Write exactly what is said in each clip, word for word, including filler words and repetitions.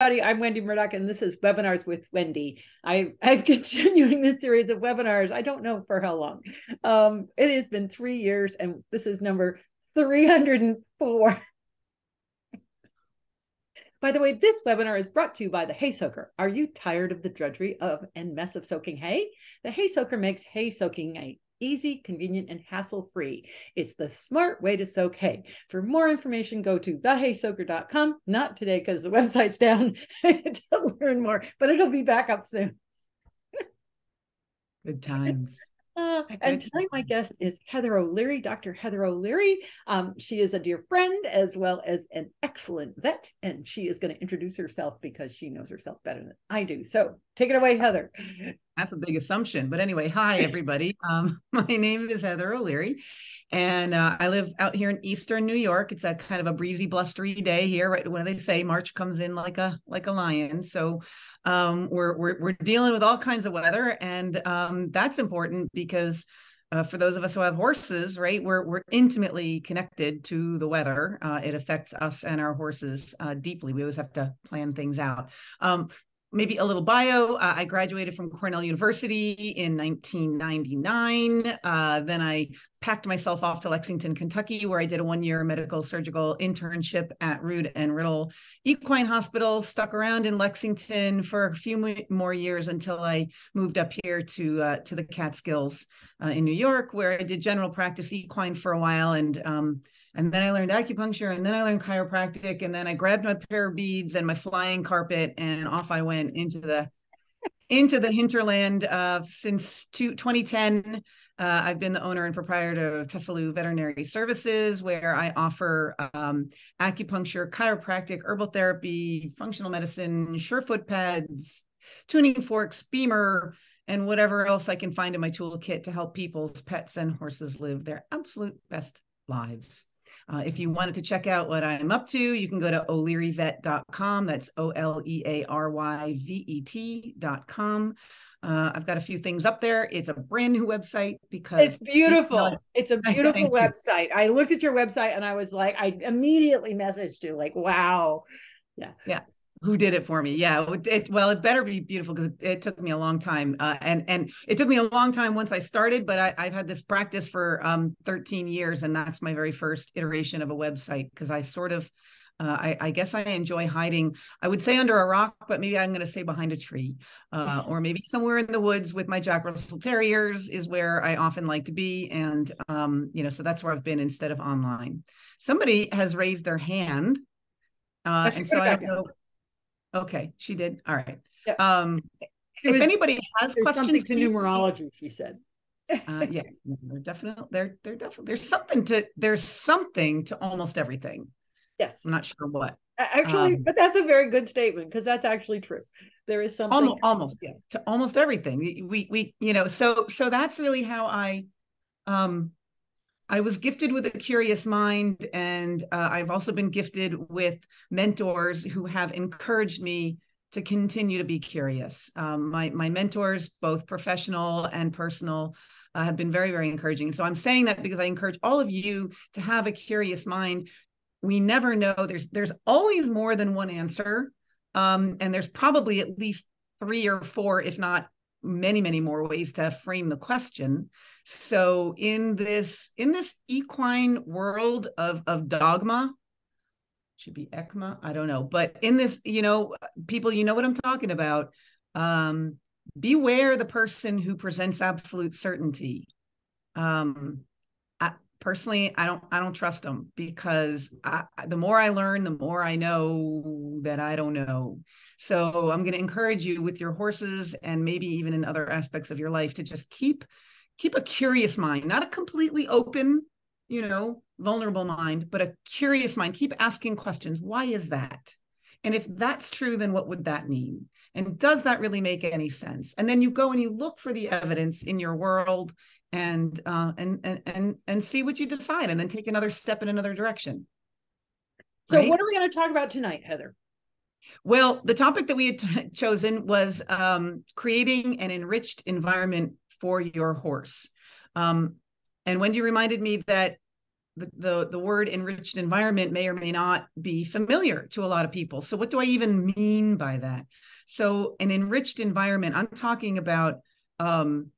I'm Wendy Murdoch, and this is Webinars with Wendy. I, I'm continuing this series of webinars. I don't know for how long. Um, it has been three years, and this is number three hundred four. By the way, this webinar is brought to you by the hay soaker. Are you tired of the drudgery of and mess of soaking hay? The hay soaker makes hay soaking hay easy, convenient, and hassle-free. It's the smart way to soak hay. For more information, go to the hay soaker dot com. Not today because the website's down to learn more, but it'll be back up soon. Good times. Uh, and today my guest is Heather O'Leary, Doctor Heather O'Leary. Um, she is a dear friend as well as an excellent vet, and she is going to introduce herself because she knows herself better than I do. So take it away, Heather. That's a big assumption. But anyway, hi, everybody. Um, my name is Heather O'Leary, and uh, I live out here in Eastern New York. It's a kind of a breezy, blustery day here. Right when they say March comes in like a like a lion. So um, we're, we're, we're dealing with all kinds of weather. And um, that's important because uh, for those of us who have horses, right, we're, we're intimately connected to the weather. Uh, it affects us and our horses uh, deeply. We always have to plan things out. Um, Maybe a little bio. Uh, I graduated from Cornell University in nineteen ninety-nine. Uh, then I packed myself off to Lexington, Kentucky, where I did a one-year medical surgical internship at Rood and Riddle Equine Hospital, stuck around in Lexington for a few more years until I moved up here to uh, to the Catskills uh, in New York, where I did general practice equine for a while. And um, and then I learned acupuncture, and then I learned chiropractic, and then I grabbed my pair of beads and my flying carpet, and off I went into the into the hinterland. Uh, since two, twenty ten, uh, I've been the owner and proprietor of Tessalu Veterinary Services, where I offer um, acupuncture, chiropractic, herbal therapy, functional medicine, Sure Foot Pads, tuning forks, Beamer, and whatever else I can find in my toolkit to help people's pets and horses live their absolute best lives. Uh, if you wanted to check out what I'm up to, you can go to O'Leary Vet dot com. That's O L E A R Y V E T dot com. Uh, I've got a few things up there. It's a brand new website because it's beautiful. It's, not, it's a beautiful website. You. I looked at your website and I was like, I immediately messaged you like, wow. Yeah. Yeah. Who did it for me? Yeah. It, it, well, it better be beautiful because it, it took me a long time. Uh, and, and it took me a long time once I started, but I, I've had this practice for um, thirteen years. And that's my very first iteration of a website because I sort of, uh, I, I guess I enjoy hiding. I would say under a rock, but maybe I'm going to say behind a tree uh, or maybe somewhere in the woods with my Jack Russell Terriers is where I often like to be. And, um, you know, so that's where I've been instead of online. Somebody has raised their hand. Uh, and so I don't know. Okay, she did. All right. Yeah. Um, was, if anybody has questions to numerology, she said. uh, yeah, they're definitely they're they're definitely there's something to there's something to almost everything. Yes, I'm not sure what actually, um, but that's a very good statement because that's actually true. There is something almost, almost yeah to almost everything. We we you know so so that's really how I. Um, I was gifted with a curious mind, and uh, I've also been gifted with mentors who have encouraged me to continue to be curious. Um, my, my mentors, both professional and personal, uh, have been very, very encouraging. So I'm saying that because I encourage all of you to have a curious mind. We never know. There's, there's always more than one answer, um, and there's probably at least three or four, if not many, many more ways to frame the question. So in this in this equine world of of dogma, should be ECMA, I don't know, but in this, you know, people, you know what I'm talking about. Um, beware the person who presents absolute certainty. Um, I, personally, I don't I don't trust them because I, the more I learn, the more I know that I don't know. So I'm going to encourage you with your horses and maybe even in other aspects of your life to just keep keep a curious mind, not a completely open, you know, vulnerable mind, but a curious mind. Keep asking questions. Why is that? And if that's true, then what would that mean? And does that really make any sense? And then you go and you look for the evidence in your world and uh, and and and and see what you decide, and then take another step in another direction. So, right? What are we going to talk about tonight, Heather? Well, the topic that we had t- chosen was um, creating an enriched environment for your horse. Um, and Wendy reminded me that the, the, the word enriched environment may or may not be familiar to a lot of people. So what do I even mean by that? So an enriched environment, I'm talking about um,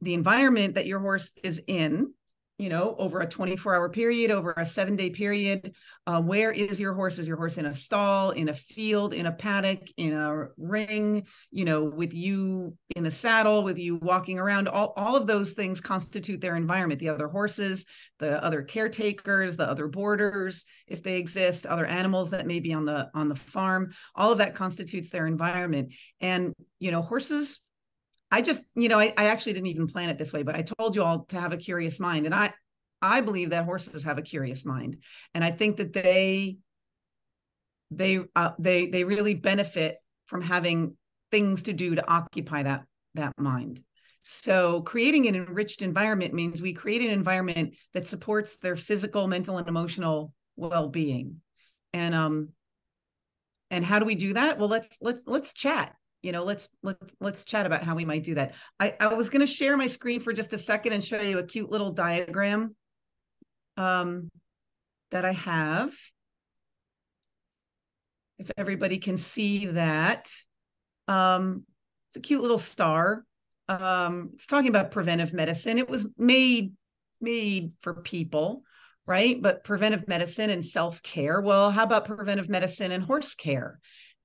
the environment that your horse is in, you know, over a twenty-four hour period, over a seven day period. Uh, where is your horse? Is your horse in a stall, in a field, in a paddock, in a ring, you know, with you in the saddle, with you walking around? All, all of those things constitute their environment. The other horses, the other caretakers, the other boarders, if they exist, other animals that may be on the, on the farm, all of that constitutes their environment. And, you know, horses, I just, you know, I, I actually didn't even plan it this way, but I told you all to have a curious mind. And I, I believe that horses have a curious mind. And I think that they, they, uh, they, they really benefit from having things to do to occupy that, that mind. So creating an enriched environment means we create an environment that supports their physical, mental, and emotional well-being. And, um, and how do we do that? Well, let's, let's, let's chat. You know, let's, let's, let's chat about how we might do that. I, I was going to share my screen for just a second and show you a cute little diagram um, that I have. If everybody can see that. Um, it's a cute little star. Um, it's talking about preventive medicine. It was made, made for people, right? But preventive medicine and self-care. Well, how about preventive medicine and horse care?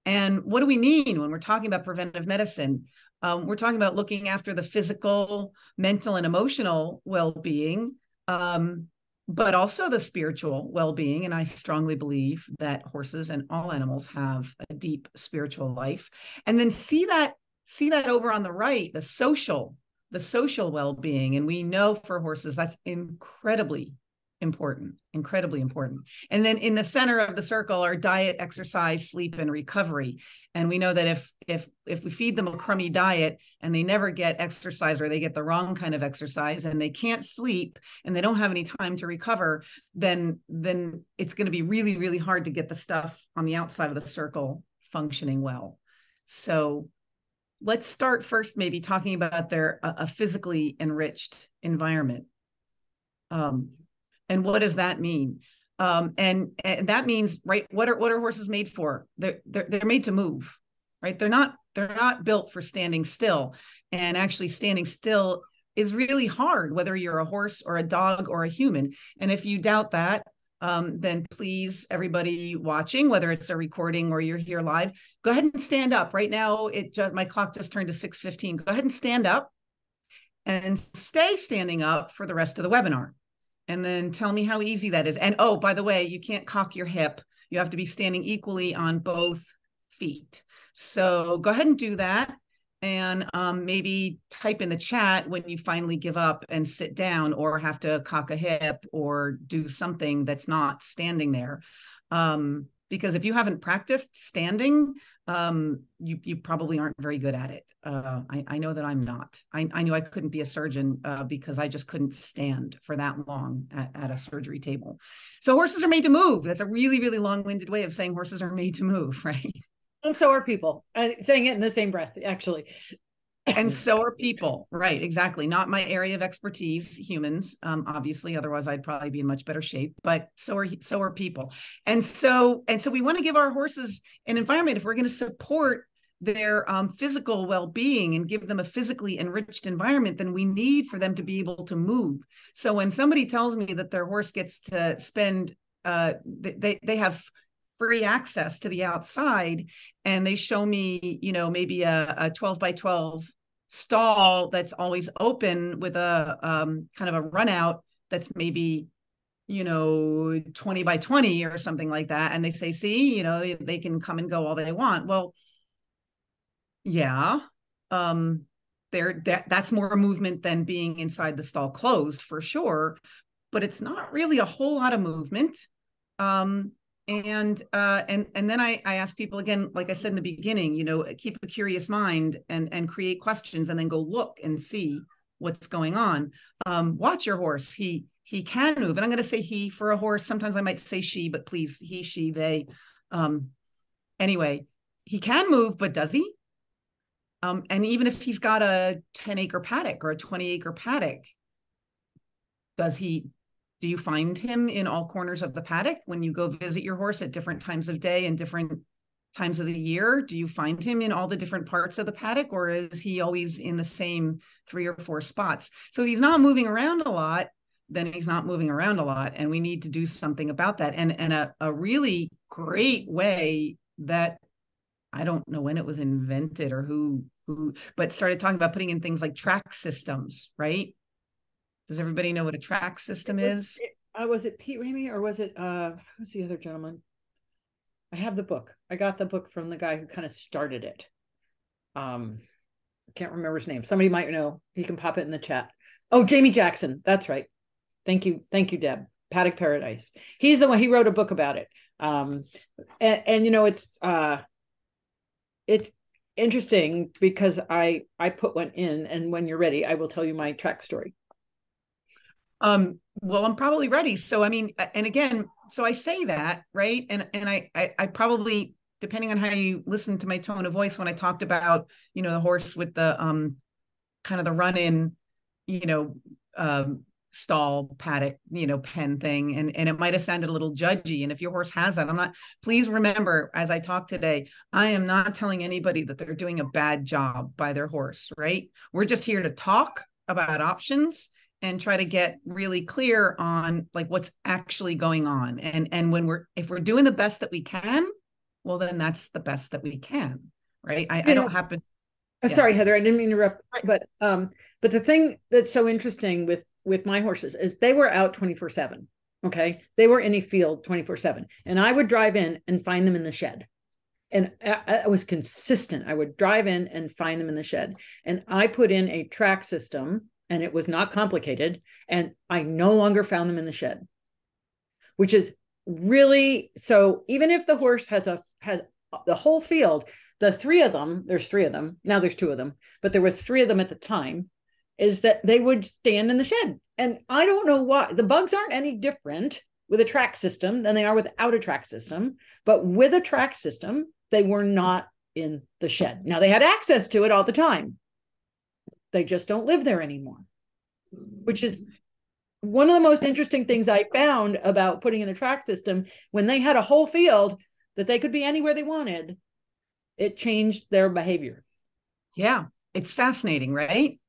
And what do we mean when we're talking about preventive medicine? Um, we're talking about looking after the physical, mental, and emotional well-being, um, but also the spiritual well-being. And I strongly believe that horses and all animals have a deep spiritual life. And then see that, see that over on the right, the social, the social well-being. And we know for horses, that's incredibly important, incredibly important. And then in the center of the circle are diet, exercise, sleep, and recovery. And we know that if if if we feed them a crummy diet and they never get exercise, or they get the wrong kind of exercise, and they can't sleep, and they don't have any time to recover, then then it's going to be really, really hard to get the stuff on the outside of the circle functioning well. So let's start first maybe talking about their a, a physically enriched environment. Um, And what does that mean? Um, and, and that means, right, what are what are horses made for? They're, they're they're made to move, right? They're not they're not built for standing still. And actually, standing still is really hard, whether you're a horse or a dog or a human. And if you doubt that, um, then please, everybody watching, whether it's a recording or you're here live, go ahead and stand up. Right now, it just my clock just turned to six fifteen. Go ahead and stand up, and stay standing up for the rest of the webinar. And then tell me how easy that is. And oh, by the way, you can't cock your hip. You have to be standing equally on both feet. So go ahead and do that. And um, maybe type in the chat when you finally give up and sit down or have to cock a hip or do something that's not standing there. Um, because if you haven't practiced standing, um, you, you probably aren't very good at it. Uh, I, I know that I'm not. I, I knew I couldn't be a surgeon uh, because I just couldn't stand for that long at, at a surgery table. So horses are made to move. That's a really, really long-winded way of saying horses are made to move, right? And so are people. I'm saying it in the same breath, actually. And so are people, right? Exactly. Not my area of expertise, humans, um, obviously. Otherwise, I'd probably be in much better shape. But so are so are people, and so and so we want to give our horses an environment. If we're going to support their um, physical well-being and give them a physically enriched environment, then we need for them to be able to move. So when somebody tells me that their horse gets to spend, uh, they they have free access to the outside, and they show me, you know, maybe a, a twelve by twelve stall that's always open with a um, kind of a run out that's maybe, you know, twenty by twenty or something like that. And they say, see, you know, they, they can come and go all they want. Well, yeah, um, they're, that, that's more movement than being inside the stall closed for sure, but it's not really a whole lot of movement. Um, And, uh, and, and then I, I ask people again, like I said in the beginning, you know, keep a curious mind and, and create questions and then go look and see what's going on. Um, watch your horse. He, he can move. And I'm going to say he for a horse. Sometimes I might say she, but please, he, she, they, um, anyway, he can move, but does he? Um, and even if he's got a ten acre paddock or a twenty acre paddock, does he, Do you find him in all corners of the paddock when you go visit your horse at different times of day and different times of the year? Do you find him in all the different parts of the paddock, or is he always in the same three or four spots? So he's not moving around a lot, then he's not moving around a lot. And we need to do something about that. And, and a, a really great way that I don't know when it was invented or who, who, but started talking about putting in things like track systems, right? Does everybody know what a track system is? It, uh, was it Pete Ramey or was it, uh, who's the other gentleman? I have the book. I got the book from the guy who kind of started it. Um, I can't remember his name. Somebody might know. He can pop it in the chat. Oh, Jamie Jackson. That's right. Thank you. Thank you, Deb. Paddock Paradise. He's the one, he wrote a book about it. Um, and, and you know, it's, uh, it's interesting because I, I put one in, and when you're ready, I will tell you my track story. Um, well, I'm probably ready. So, I mean, and again, so I say that, right. And, and I, I, I probably, depending on how you listen to my tone of voice, when I talked about, you know, the horse with the, um, kind of the run in, you know, um, stall paddock, you know, pen thing. And, and it might've sounded a little judgy. And if your horse has that, I'm not, please remember, as I talk today, I am not telling anybody that they're doing a bad job by their horse, right? We're just here to talk about options and try to get really clear on like what's actually going on. And, and when we're, if we're doing the best that we can, well, then that's the best that we can, right? I, I don't happen. Yeah. Sorry, Heather, I didn't mean to interrupt, but, um, but the thing that's so interesting with, with my horses is they were out twenty-four seven. Okay. They were in a field twenty-four seven, and I would drive in and find them in the shed. And I, I was consistent. I would drive in and find them in the shed, and I put in a track system, and it was not complicated. And I no longer found them in the shed, which is really, so even if the horse has a, has the whole field, the three of them, there's three of them. Now there's two of them, but there was three of them at the time, is that they would stand in the shed. And I don't know why. The bugs aren't any different with a track system than they are without a track system, but with a track system, they were not in the shed. Now they had access to it all the time. They just don't live there anymore, which is one of the most interesting things I found about putting in a track system. When they had a whole field that they could be anywhere they wanted, it changed their behavior. Yeah. It's fascinating, right?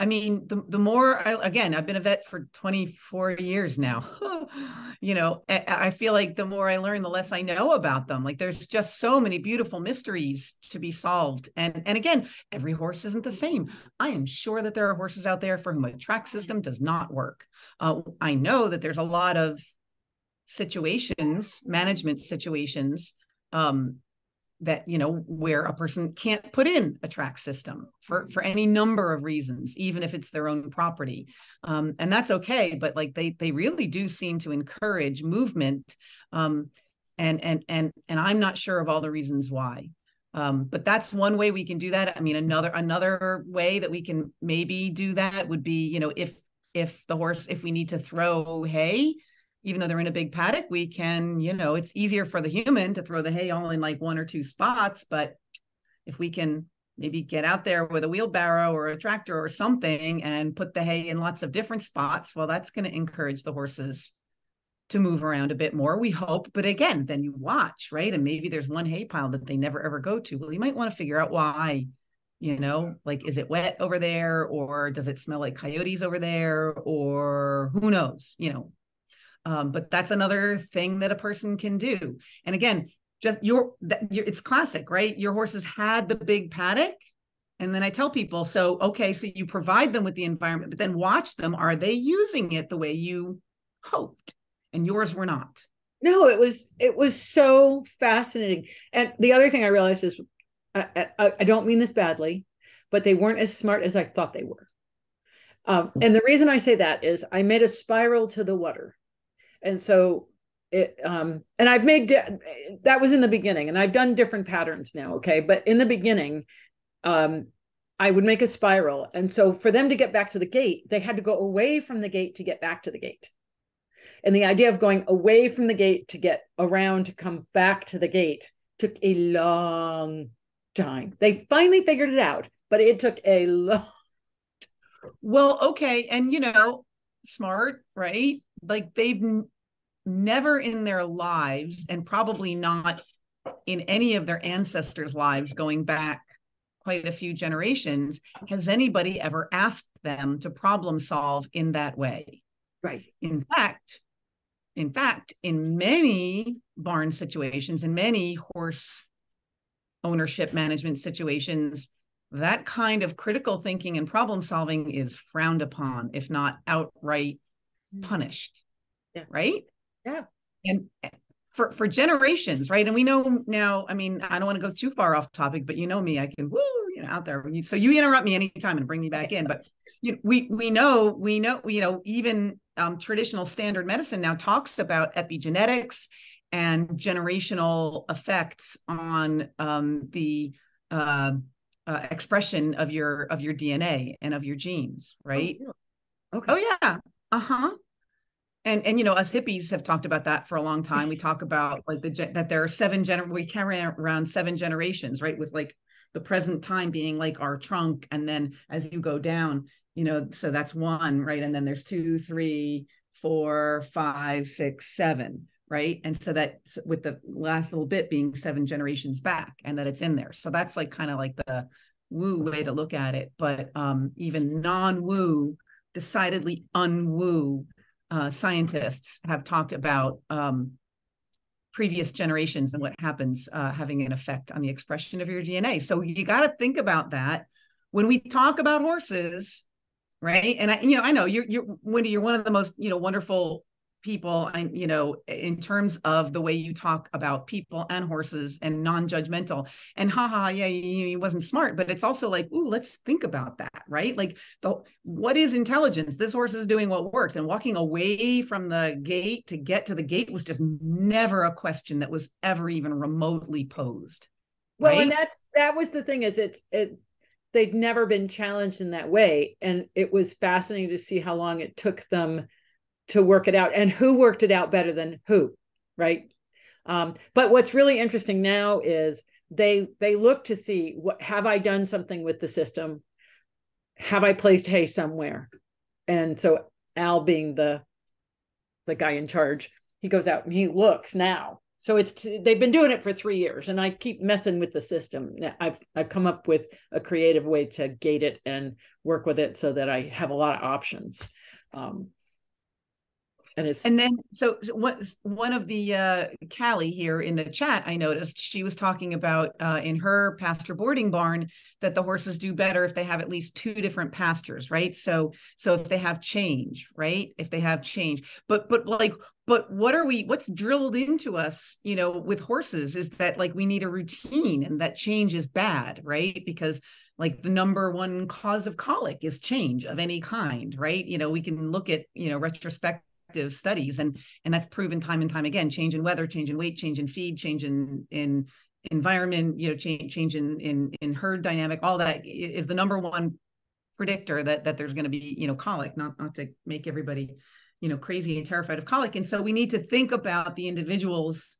I mean, the, the more, I, again, I've been a vet for twenty-four years now, you know, I, I feel like the more I learn, the less I know about them. Like there's just so many beautiful mysteries to be solved. And, and again, every horse isn't the same. I am sure that there are horses out there for whom a track system does not work. Uh, I know that there's a lot of situations, management situations, um, that, you know, where a person can't put in a track system for, for any number of reasons, even if it's their own property. Um, and that's okay. But like, they, they really do seem to encourage movement. Um, and, and, and, and I'm not sure of all the reasons why, um, but that's one way we can do that. I mean, another, another way that we can maybe do that would be, you know, if, if the horse, if we need to throw hay, even though they're in a big paddock, we can, you know, it's easier for the human to throw the hay all in like one or two spots. But if we can maybe get out there with a wheelbarrow or a tractor or something and put the hay in lots of different spots, well, that's going to encourage the horses to move around a bit more, we hope. But again, then you watch, right? And maybe there's one hay pile that they never, ever go to. Well, you might want to figure out why. You know, like, is it wet over there, or does it smell like coyotes over there, or who knows, you know? Um, but that's another thing that a person can do. And again, just your, your, it's classic, right? Your horses had the big paddock. And then I tell people, so, okay, so you provide them with the environment, but then watch them. Are they using it the way you hoped? And yours were not. No, it was, it was so fascinating. And the other thing I realized is, I, I, I don't mean this badly, but they weren't as smart as I thought they were. Um, and the reason I say that is I made a spiral to the water. And so it, um, and I've made, that was in the beginning, and I've done different patterns now. Okay. But in the beginning, um, I would make a spiral. And so for them to get back to the gate, they had to go away from the gate to get back to the gate. And the idea of going away from the gate to get around to come back to the gate took a long time. They finally figured it out, but it took a long time. Well, okay. And you know, smart, right? like they've n- never in their lives, and probably not in any of their ancestors' lives going back quite a few generations, has anybody ever asked them to problem solve in that way. Right. In fact, in fact, in many barn situations, in many horse ownership management situations, that kind of critical thinking and problem solving is frowned upon, if not outright punished. Yeah. Right? Yeah. And for, for generations, right? And we know now, I mean, I don't want to go too far off topic, but you know me, I can, woo, you know, out there. So you interrupt me anytime and bring me back in. But you know, we, we know, we know, you know, even um, traditional standard medicine now talks about epigenetics and generational effects on um, the uh, uh, expression of your, of your D N A and of your genes, right? Oh, yeah. Okay. Oh, yeah. Uh-huh. And, and, you know, us hippies have talked about that for a long time. We talk about like the, that there are seven, gener- we carry around seven generations, right? With like the present time being like our trunk. And then as you go down, you know, so that's one, right? And then there's two, three, four, five, six, seven, right? And so that with the last little bit being seven generations back, and that it's in there. So that's like kind of like the woo way to look at it. But um, even non-woo, decidedly un-woo, Uh, scientists have talked about um, previous generations and what happens uh, having an effect on the expression of your D N A. So you got to think about that when we talk about horses, right? And I, you know, I know you're, you're Wendy, you're one of the most, you know, wonderful people, and you know, in terms of the way you talk about people and horses and non-judgmental. And haha, yeah, you, you wasn't smart, but it's also like, ooh, let's think about that, right? Like, the what is intelligence? This horse is doing what works, and walking away from the gate to get to the gate was just never a question that was ever even remotely posed. Well, right? And that's that was the thing is it's it they'd never been challenged in that way, and it was fascinating to see how long it took them to work it out, and who worked it out better than who, right? Um, but what's really interesting now is they they look to see, what have I done something with the system? Have I placed hay somewhere? And so Al, being the the guy in charge, he goes out and he looks now. So it's they've been doing it for three years, and I keep messing with the system. I've I've come up with a creative way to gate it and work with it so that I have a lot of options. Um, And, it's- and then, so what, one of the, uh, Callie here in the chat, I noticed she was talking about uh, in her pasture boarding barn that the horses do better if they have at least two different pastures, right? So, so if they have change, right? If they have change, but, but like, but what are we, what's drilled into us, you know, with horses is that like, we need a routine, and that change is bad, right? Because like the number one cause of colic is change of any kind, right? You know, we can look at, you know, retrospect studies, and and that's proven time and time again. Change in weather, change in weight, change in feed, change in in environment, you know, change change in in in herd dynamic, all that is the number one predictor that that there's going to be, you know, colic, not not to make everybody, you know, crazy and terrified of colic. And so we need to think about the individuals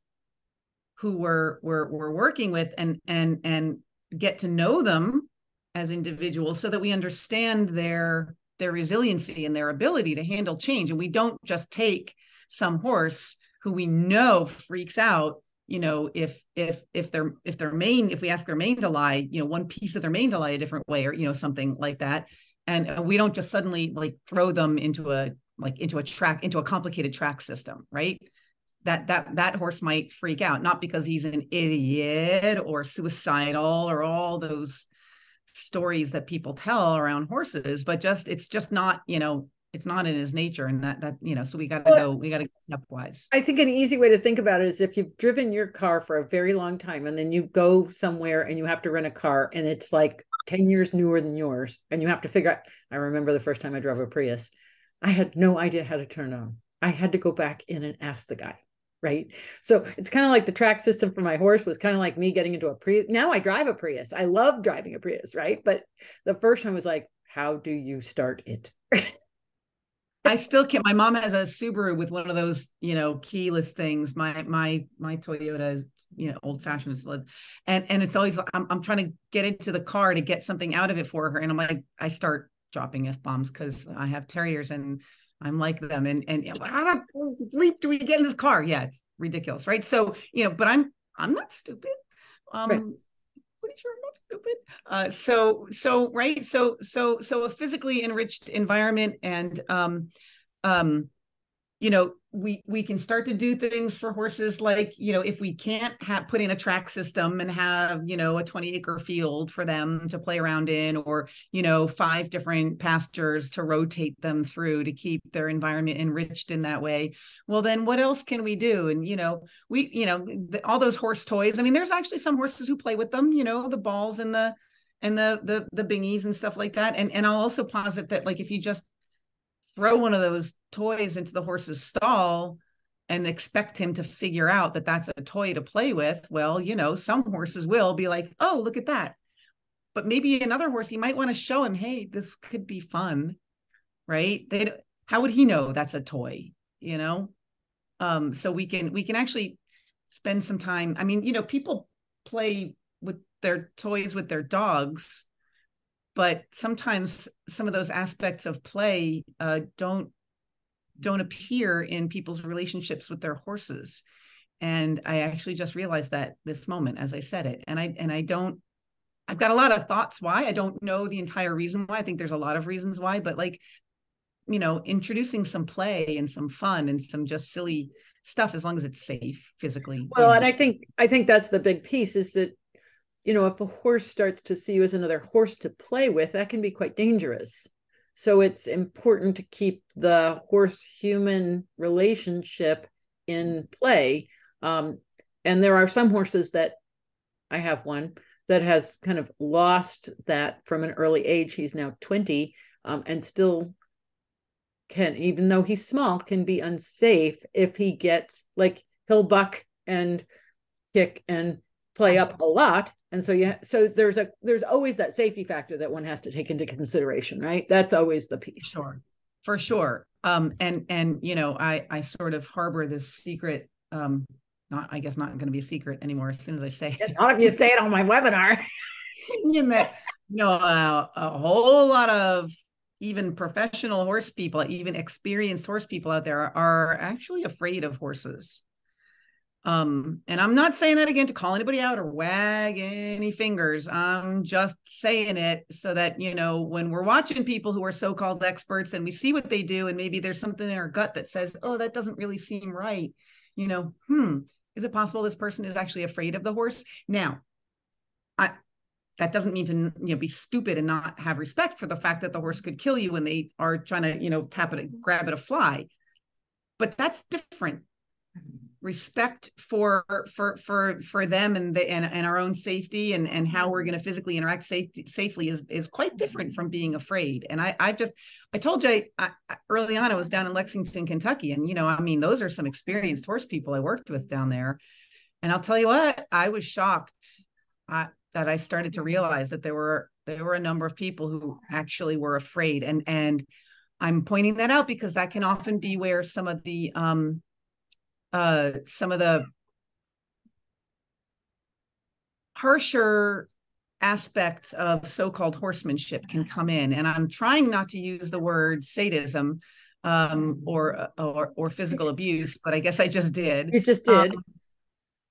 who we're we're, we're working with, and and and get to know them as individuals so that we understand their their resiliency and their ability to handle change. And we don't just take some horse who we know freaks out, you know, if, if, if their, if their mane, if we ask their mane to lie, you know, one piece of their mane to lie a different way, or, you know, something like that. And we don't just suddenly like throw them into a, like into a track, into a complicated track system, right? That, that, that horse might freak out, not because he's an idiot or suicidal or all those stories that people tell around horses, but just it's just not, you know, it's not in his nature, and that that you know, so we got to well, go we got to go stepwise. I think an easy way to think about it is if you've driven your car for a very long time, and then you go somewhere and you have to rent a car, and it's like ten years newer than yours, and you have to figure out. I remember the first time I drove a Prius, I had no idea how to turn on. I had to go back in and ask the guy, right? So it's kind of like the track system for my horse was kind of like me getting into a Prius. Now I drive a Prius. I love driving a Prius, right? But the first time was like, how do you start it? I still can't. My mom has a Subaru with one of those, you know, keyless things. My, my, my Toyota is, you know, old fashioned. And, and it's always, I'm, I'm trying to get into the car to get something out of it for her. And I'm like, I start dropping F bombs because I have terriers, and I'm like them. And, and how the bleep do we get in this car? Yeah, it's ridiculous, right? So, you know, but I'm, I'm not stupid. Um, right. Pretty sure I'm not stupid. Uh, so, so, right. So, so, so a physically enriched environment, and, um, um, you know, we, we can start to do things for horses. Like, you know, if we can't have put in a track system and have, you know, a twenty acre field for them to play around in, or, you know, five different pastures to rotate them through to keep their environment enriched in that way. Well, then what else can we do? And, you know, we, you know, the, all those horse toys, I mean, there's actually some horses who play with them, you know, the balls and the, and the, the, the bingies and stuff like that. And, and I'll also posit that, like, if you just throw one of those toys into the horse's stall and expect him to figure out that that's a toy to play with. Well, you know, some horses will be like, oh, look at that. But maybe another horse, he might want to show him, hey, this could be fun, right? They, how would he know that's a toy, you know? Um, so we can, we can actually spend some time. I mean, you know, people play with their toys with their dogs, but sometimes some of those aspects of play uh, don't don't appear in people's relationships with their horses. And I actually just realized that this moment as I said it. And I and I don't, I've got a lot of thoughts why. I don't know the entire reason why. I think there's a lot of reasons why, but, like, you know, introducing some play and some fun and some just silly stuff, as long as it's safe physically. Well, and I think I think that's the big piece, is that, you know, if a horse starts to see you as another horse to play with, that can be quite dangerous. So it's important to keep the horse-human relationship in play. Um, and there are some horses that, I have one that has kind of lost that from an early age. He's now twenty um, and still can, even though he's small, can be unsafe if he gets, like, he'll buck and kick and play up a lot. And so, yeah, so there's a, there's always that safety factor that one has to take into consideration, right? That's always the piece. Sure. For sure. Um, and, and, you know, I, I sort of harbor this secret, um, not, I guess not going to be a secret anymore as soon as I say it. Not if you say it on my webinar. In that, you know, uh, a whole lot of even professional horse people, even experienced horse people out there are, are actually afraid of horses. Um, and I'm not saying that, again, to call anybody out or wag any fingers. I'm just saying it so that, you know, when we're watching people who are so-called experts and we see what they do, and maybe there's something in our gut that says, oh, that doesn't really seem right. You know, hmm, is it possible this person is actually afraid of the horse? Now, I, that doesn't mean to, you know, be stupid and not have respect for the fact that the horse could kill you when they are trying to, you know, tap it, grab at a fly. But that's different. Respect for for for for them and the and, and our own safety and and how we're going to physically interact safety, safely is is quite different from being afraid. And I I just I told you I, I, early on I was down in Lexington, Kentucky, and, you know, I mean, those are some experienced horse people I worked with down there, and I'll tell you what, I was shocked I, that I started to realize that there were there were a number of people who actually were afraid, and and I'm pointing that out because that can often be where some of the um. Uh, some of the harsher aspects of so-called horsemanship can come in. And I'm trying not to use the word sadism um, or, or or physical abuse, but I guess I just did. You just did. Um,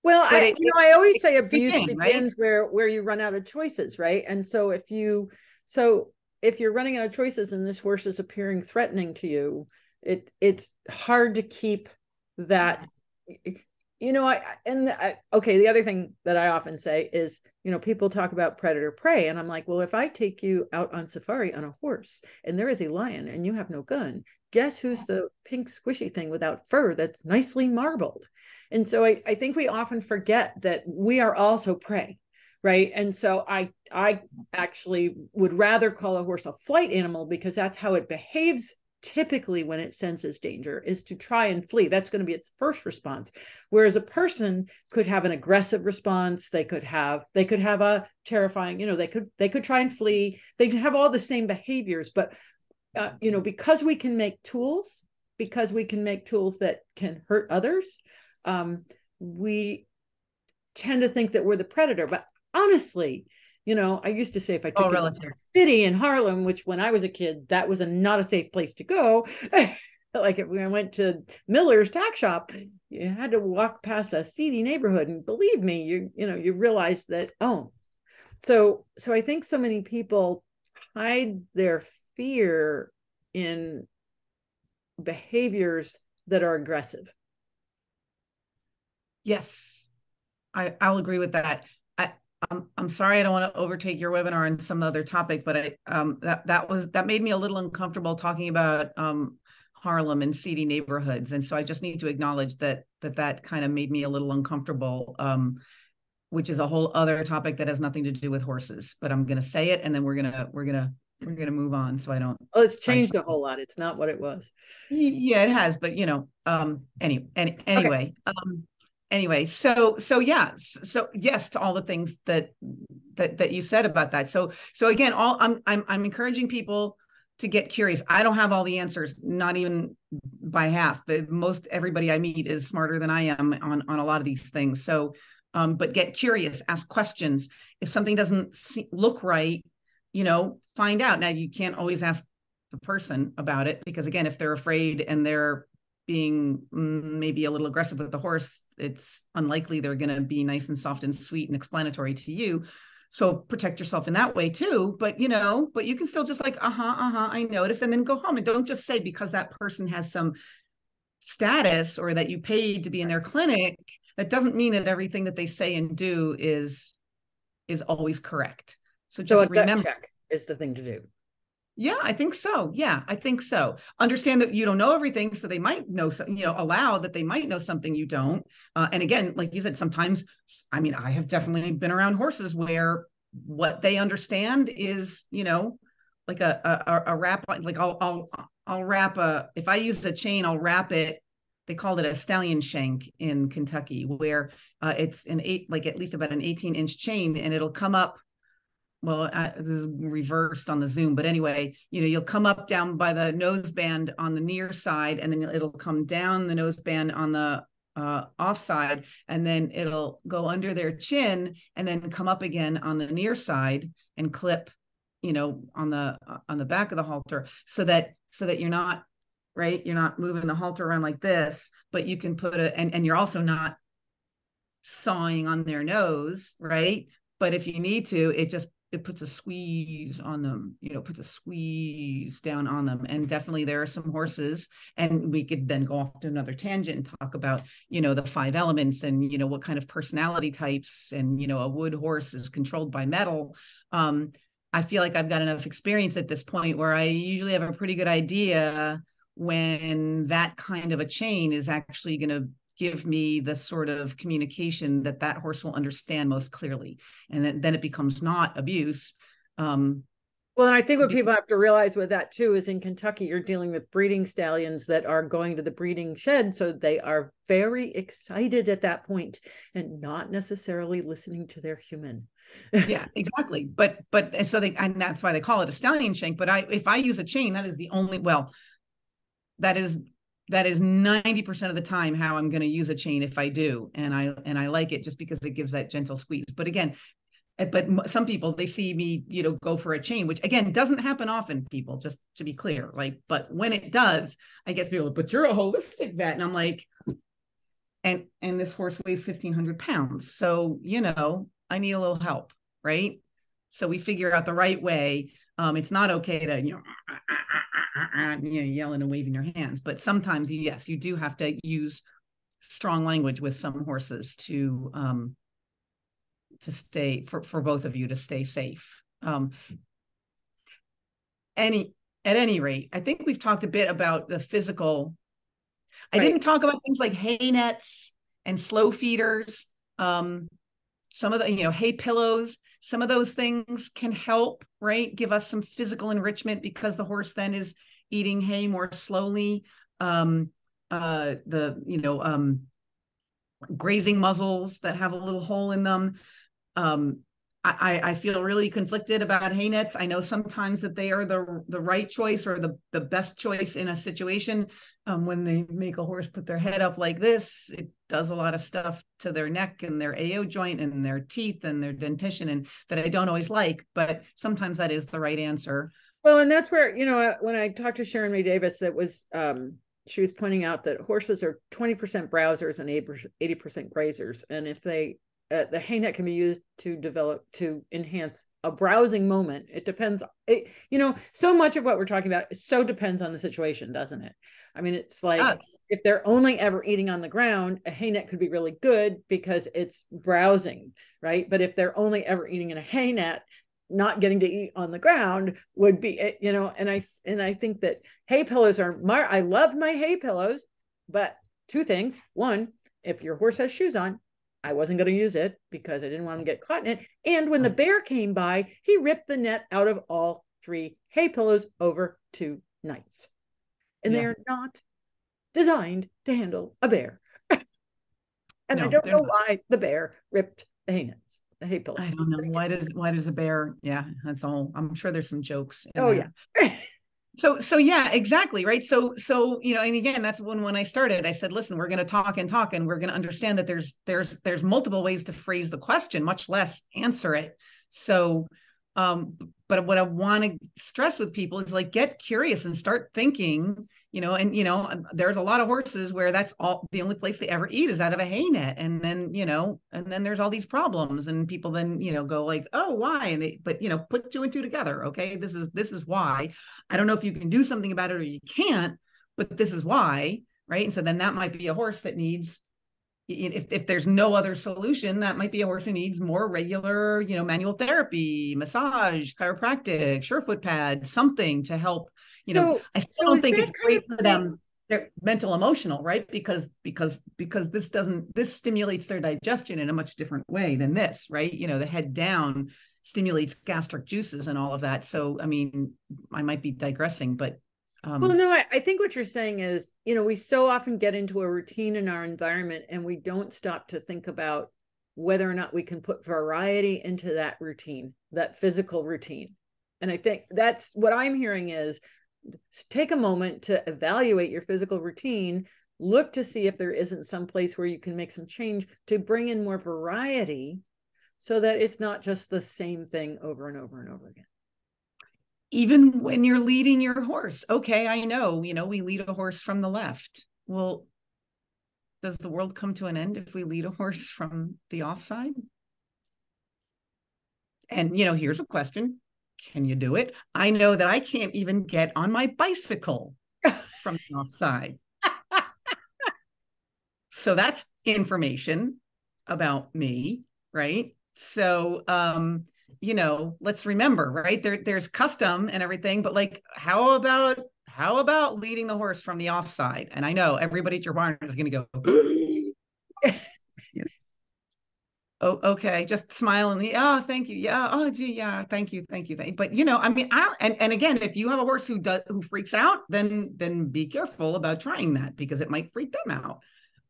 well, I, it, you know, I always say abuse begins, right? where where you run out of choices, right? And so if you so if you're running out of choices and this horse is appearing threatening to you, it it's hard to keep that, you know, I, and I, okay. The other thing that I often say is, you know, people talk about predator prey, and I'm like, well, if I take you out on safari on a horse and there is a lion and you have no gun, guess who's the pink squishy thing without fur that's nicely marbled? And so I, I think we often forget that we are also prey, right? And so I, I actually would rather call a horse a flight animal, because that's how it behaves typically when it senses danger, is to try and flee. That's going to be its first response. Whereas a person could have an aggressive response. They could have, they could have a terrifying, you know, they could, they could try and flee. They could have all the same behaviors, but, uh, you know, because we can make tools, because we can make tools that can hurt others. Um, we tend to think that we're the predator, but honestly, you know, I used to say if I took oh, a city in Harlem, which when I was a kid, that was a, not a safe place to go. like if we went to Miller's Tack Shop, you had to walk past a seedy neighborhood. And believe me, you, you know, you realize that, oh, so, so I think so many people hide their fear in behaviors that are aggressive. Yes, I, I'll agree with that. I, I'm, I'm sorry, I don't want to overtake your webinar on some other topic, but I, um, that, that was, that made me a little uncomfortable talking about um, Harlem and seedy neighborhoods. And so I just need to acknowledge that, that, that kind of made me a little uncomfortable, um, which is a whole other topic that has nothing to do with horses, but I'm going to say it. And then we're going to, we're going to, we're going to move on. So I don't, oh, it's changed a whole lot. It's not what it was. Yeah, it has, but you know, um, any, any, anyway, okay. um, Anyway, so so yeah, so yes to all the things that that that you said about that. So so again, all I'm I'm I'm encouraging people to get curious. I don't have all the answers, not even by half. The most everybody I meet is smarter than I am on on a lot of these things. So, um, but get curious, ask questions. If something doesn't see, look right, you know, find out. Now you can't always ask the person about it because again, if they're afraid and they're being maybe a little aggressive with the horse, it's unlikely they're going to be nice and soft and sweet and explanatory to you. So protect yourself in that way too. But, you know, but you can still just like, uh-huh, uh-huh, I noticed, and then go home and don't just say because that person has some status or that you paid to be in their clinic, that doesn't mean that everything that they say and do is, is always correct. So just so remember, gut check is the thing to do. Yeah, I think so. Yeah, I think so. Understand that you don't know everything. So they might know, some, you know, allow that they might know something you don't. Uh, and again, like you said, sometimes, I mean, I have definitely been around horses where what they understand is, you know, like a, a, a wrap, like I'll, I'll, I'll wrap a, if I use a chain, I'll wrap it. They called it a stallion shank in Kentucky where uh, it's an eight, like at least about an eighteen inch chain, and it'll come up. Well, I, this is reversed on the Zoom, but anyway, you know, you'll come up down by the noseband on the near side, and then it'll come down the noseband on the uh, off side, and then it'll go under their chin, and then come up again on the near side and clip, you know, on the uh, on the back of the halter, so that so that you're not right, you're not moving the halter around like this, but you can put a and and you're also not sawing on their nose, right? But if you need to, it just it puts a squeeze on them, you know, puts a squeeze down on them. And definitely there are some horses, and we could then go off to another tangent and talk about, you know, the five elements and, you know, what kind of personality types and, you know, a wood horse is controlled by metal. Um, I feel like I've got enough experience at this point where I usually have a pretty good idea when that kind of a chain is actually going to give me the sort of communication that that horse will understand most clearly. And then, then it becomes not abuse. Um, well, and I think what people have to realize with that too, is in Kentucky, you're dealing with breeding stallions that are going to the breeding shed. So they are very excited at that point and not necessarily listening to their human. Yeah, exactly. But, but, and so they, and that's why they call it a stallion shank. But I, if I use a chain, that is the only, well, that is That is ninety percent of the time how I'm going to use a chain if I do. And I, and I like it just because it gives that gentle squeeze. But again, but some people, they see me, you know, go for a chain, which again, doesn't happen often, people, just to be clear. Like, but when it does, I get people, but you're a holistic vet. And I'm like, and, and this horse weighs fifteen hundred pounds. So, you know, I need a little help. Right. So we figure out the right way. Um, it's not okay to, you know, you know, yelling and waving your hands, but sometimes yes, you do have to use strong language with some horses to um, to stay for for both of you to stay safe. Um, any at any rate, I think we've talked a bit about the physical. Right. I didn't talk about things like hay nets and slow feeders. Um, some of the you know hay pillows. Some of those things can help, right? Give us some physical enrichment because the horse then is eating hay more slowly. Um, uh, the, you know, um, grazing muzzles that have a little hole in them. Um, I, I feel really conflicted about hay nets. I know sometimes that they are the, the right choice or the, the best choice in a situation. Um, when they make a horse put their head up like this, it does a lot of stuff to their neck and their A O joint and their teeth and their dentition, and that I don't always like, but sometimes that is the right answer. Well, and that's where, you know, when I talked to Sharon May Davis, that was um, she was pointing out that horses are twenty percent browsers and eighty percent grazers. And if they, uh, the haynet can be used to develop, to enhance a browsing moment. It depends, it, you know, so much of what we're talking about so depends on the situation, doesn't it? I mean, it's like, yes. If they're only ever eating on the ground, a haynet could be really good because it's browsing, right? But if they're only ever eating in a haynet, not getting to eat on the ground would be, you know, and I, and I think that hay pillows are my, I love my hay pillows, but two things. One, if your horse has shoes on, I wasn't going to use it because I didn't want him to get caught in it. And when the bear came by, he ripped the net out of all three hay pillows over two nights. And yeah. They're not designed to handle a bear. And no, I don't know not. why the bear ripped the hay nets. I don't know. Why does, why does a bear? Yeah, that's all. I'm sure there's some jokes. Oh yeah. so, so yeah, exactly. Right. So, so, you know, and again, that's when, when I started, I said, listen, we're going to talk and talk, and we're going to understand that there's, there's, there's multiple ways to phrase the question, much less answer it. So, um, but what I want to stress with people is like, get curious and start thinking, you know, and, you know, there's a lot of horses where that's all, the only place they ever eat is out of a hay net. And then, you know, and then there's all these problems, and people then, you know, go like, oh, why? And they, but, you know, put two and two together. Okay. This is, this is why. I don't know if you can do something about it or you can't, but this is why. Right. And so then that might be a horse that needs, If, if there's no other solution, that might be a horse who needs more regular, you know, manual therapy, massage, chiropractic, Sure Foot Pad, something to help, you so, know, I still so don't think it's great for them, their mental, emotional, right? Because, because, because this doesn't, this stimulates their digestion in a much different way than this, right? You know, the head down stimulates gastric juices and all of that. So, I mean, I might be digressing, but Um, well, no, I, I think what you're saying is, you know, we so often get into a routine in our environment, and we don't stop to think about whether or not we can put variety into that routine, that physical routine. And I think that's what I'm hearing is take a moment to evaluate your physical routine, look to see if there isn't some place where you can make some change to bring in more variety so that it's not just the same thing over and over and over again. Even when you're leading your horse. Okay, I know, you know, we lead a horse from the left. Well, does the world come to an end if we lead a horse from the offside? And, you know, here's a question. Can you do it? I know that I can't even get on my bicycle from the offside. So that's information about me, right? So, um, you know, let's remember, right? There, there's custom and everything, but like, how about, how about leading the horse from the offside? And I know everybody at your barn is going to go, oh, okay. Just smile and, oh, thank you. Yeah. Oh, gee. Yeah. Thank you. Thank you. Thank you. But you know, I mean, I, and, and again, if you have a horse who does, who freaks out, then, then be careful about trying that because it might freak them out.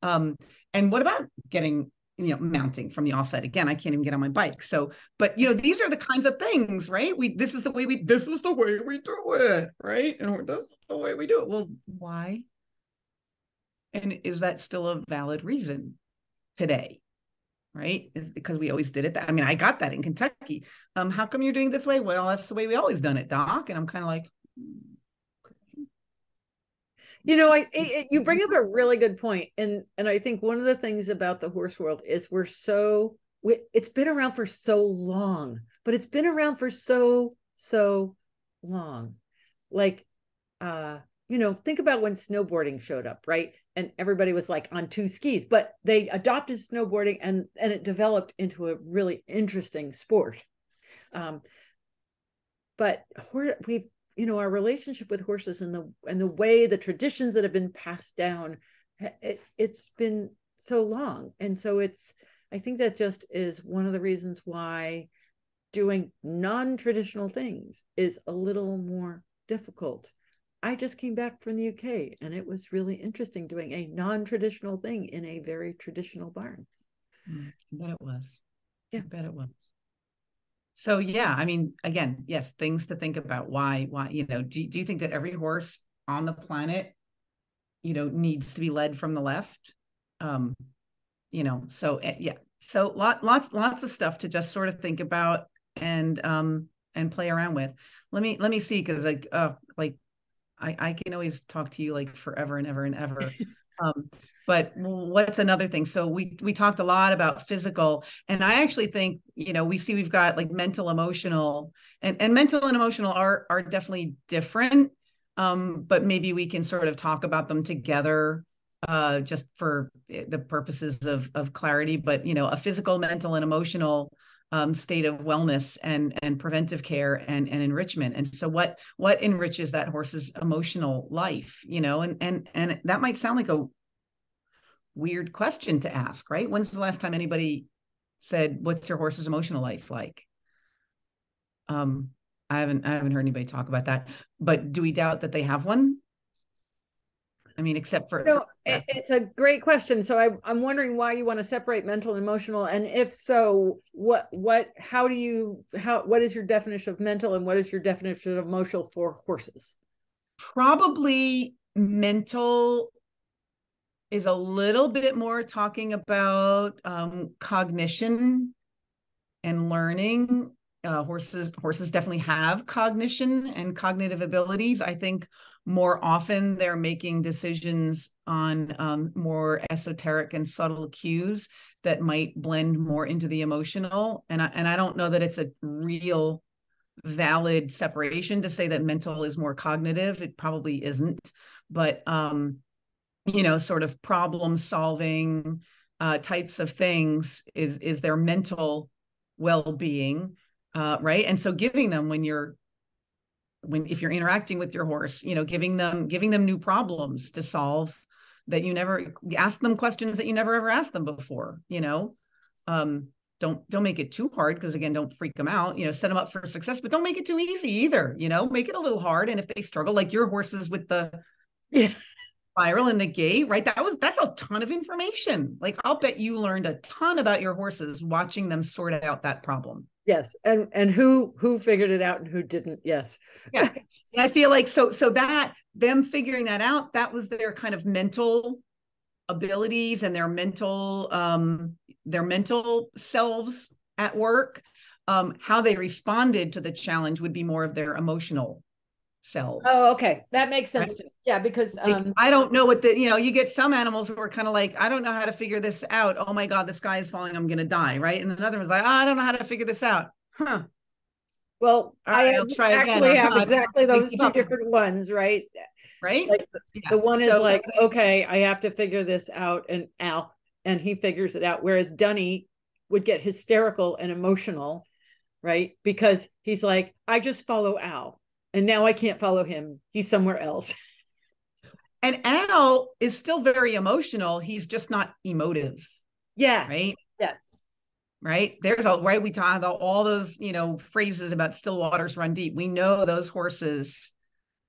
Um, and what about getting, you know, mounting from the offside? Again, I can't even get on my bike. So, but you know, these are the kinds of things, right? We, this is the way we, this is the way we do it, right? And that's the way we do it. Well, why? And is that still a valid reason today? Right? Is because we always did it. That, I mean, I got that in Kentucky. Um, how come you're doing this way? Well, that's the way we always done it, Doc. And I'm kind of like, you know, I, it, it, you bring up a really good point. And, and I think one of the things about the horse world is we're so, we, it's been around for so long, but it's been around for so, so long. Like, uh, you know, think about when snowboarding showed up, right? And everybody was like on two skis, but they adopted snowboarding and, and it developed into a really interesting sport. Um, but we've, you know, our relationship with horses and the, and the way the traditions that have been passed down, it, it's been so long. And so it's, I think that just is one of the reasons why doing non-traditional things is a little more difficult. I just came back from the U K and it was really interesting doing a non-traditional thing in a very traditional barn. I bet it was. Yeah. I bet it was. So, yeah, I mean, again, yes, things to think about. Why, why, you know, do, do you think that every horse on the planet, you know, needs to be led from the left? Um, you know, so, yeah. So lot, lots, lots of stuff to just sort of think about and, um, and play around with. Let me, let me see. Cause like, uh, like I, I can always talk to you like forever and ever and ever. Um, but what's another thing? So we, we talked a lot about physical, and I actually think, you know, we see, we've got like mental, emotional, and, and mental and emotional are, are definitely different. Um, but maybe we can sort of talk about them together, uh, just for the purposes of, of clarity, but, you know, a physical, mental, and emotional, um, state of wellness and, and preventive care and, and enrichment. And so what, what enriches that horse's emotional life, you know, and, and, and that might sound like a weird question to ask, right? When's the last time anybody said, what's your horse's emotional life like? Um, I haven't, I haven't heard anybody talk about that, but do we doubt that they have one? I mean, except for, no, it, it's a great question. So I, I'm wondering why you want to separate mental and emotional. And if so, what, what, how do you, how, what is your definition of mental and what is your definition of emotional for horses? Probably mental is a little bit more talking about, um, cognition and learning. Uh, horses, horses definitely have cognition and cognitive abilities. I think more often they're making decisions on um, more esoteric and subtle cues that might blend more into the emotional. And I, and I don't know that it's a real valid separation to say that mental is more cognitive. It probably isn't, but, um, you know, sort of problem solving uh, types of things is, is their mental well-being. Uh, right. And so giving them when you're, when, if you're interacting with your horse, you know, giving them, giving them new problems to solve that you never ask them questions that you never, ever asked them before, you know, um, don't, don't make it too hard. Cause again, don't freak them out, you know, set them up for success, but don't make it too easy either, you know, make it a little hard. And if they struggle, like your horses with the yeah. spiral and the gate, right. That was, that's a ton of information. Like, I'll bet you learned a ton about your horses watching them sort out that problem. Yes. And, and who, who figured it out and who didn't. Yes. Yeah. And I feel like, so, so that them figuring that out, that was their kind of mental abilities and their mental, um, their mental selves at work. Um, how they responded to the challenge would be more of their emotional selves. Oh, okay. That makes sense. Right? To me. Yeah. Because, um, like, I don't know what the, you know, you get some animals who are kind of like, I don't know how to figure this out. Oh my God, the sky is falling. I'm going to die. Right. And another one's like, oh, I don't know how to figure this out. Huh? Well, All I right, I'll try actually again. have exactly those two different ones. Right. Right. Like the, yeah. the one is so, like, okay, I have to figure this out. And Al, and he figures it out. Whereas Dunny would get hysterical and emotional, right? Because he's like, I just follow Al. And now I can't follow him. He's somewhere else. And Al is still very emotional. He's just not emotive. Yes. Right? Yes. Right? There's a, right? We talk about all those, you know, phrases about still waters run deep. We know those horses,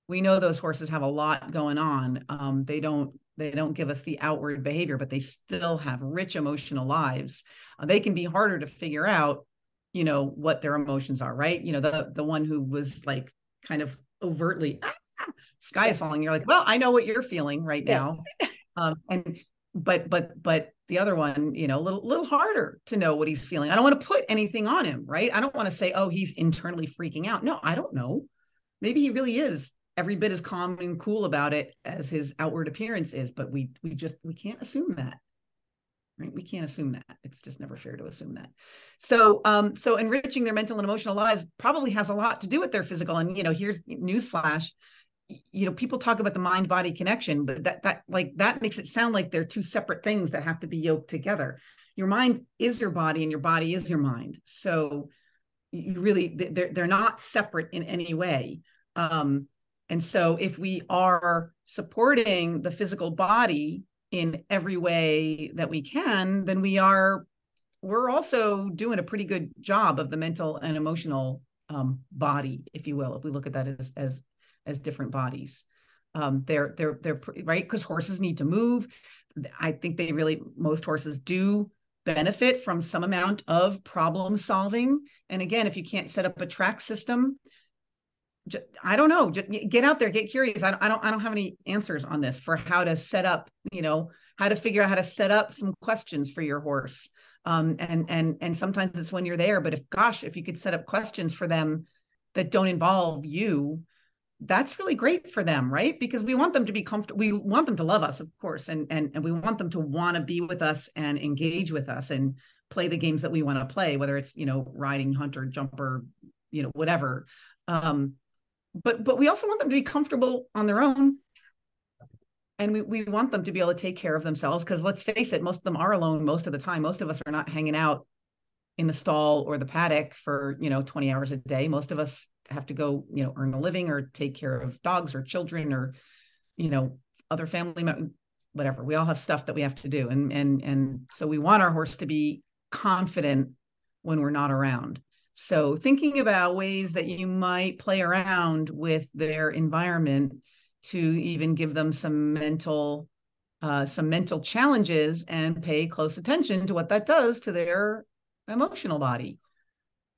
we know those horses have a lot going on. Um, they don't, they don't give us the outward behavior, but they still have rich emotional lives. Uh, they can be harder to figure out, you know, what their emotions are, right? You know, the, the one who was like, kind of overtly, ah, sky is falling. You're like, well, I know what you're feeling right now. Yes. um, and, but, but, but the other one, you know, a little, little harder to know what he's feeling. I don't want to put anything on him, right? I don't want to say, oh, he's internally freaking out. No, I don't know. Maybe he really is every bit as calm and cool about it as his outward appearance is, but we, we just, we can't assume that. Right? We can't assume that. It's just never fair to assume that. So, um, so enriching their mental and emotional lives probably has a lot to do with their physical. And, you know, here's newsflash, you know, people talk about the mind body connection, but that, that like, that makes it sound like they're two separate things that have to be yoked together. Your mind is your body and your body is your mind. So you really, they're, they're not separate in any way. Um, and so if we are supporting the physical body in every way that we can, then we are, we're also doing a pretty good job of the mental and emotional um, body, if you will, if we look at that as, as, as different bodies. Um, they're, they're, they're right. Cause horses need to move. I think they really, most horses do benefit from some amount of problem solving. And again, if you can't set up a track system, I don't know, just get out there, get curious. I don't, I don't, I don't have any answers on this for how to set up, you know, how to figure out how to set up some questions for your horse. Um, and, and, and sometimes it's when you're there, but if, gosh, if you could set up questions for them that don't involve you, that's really great for them, right? Because we want them to be comfortable. We want them to love us, of course. And, and, and we want them to want to be with us and engage with us and play the games that we want to play, whether it's, you know, riding, hunter, jumper, you know, whatever. Um, but, but we also want them to be comfortable on their own. And we, we want them to be able to take care of themselves. Cause let's face it, most of them are alone most of the time. Most of us are not hanging out in the stall or the paddock for, you know, twenty hours a day. Most of us have to go, you know, earn a living or take care of dogs or children or, you know, other family members, whatever. We all have stuff that we have to do. And, and, and so we want our horse to be confident when we're not around. So thinking about ways that you might play around with their environment to even give them some mental, uh, some mental challenges, and pay close attention to what that does to their emotional body.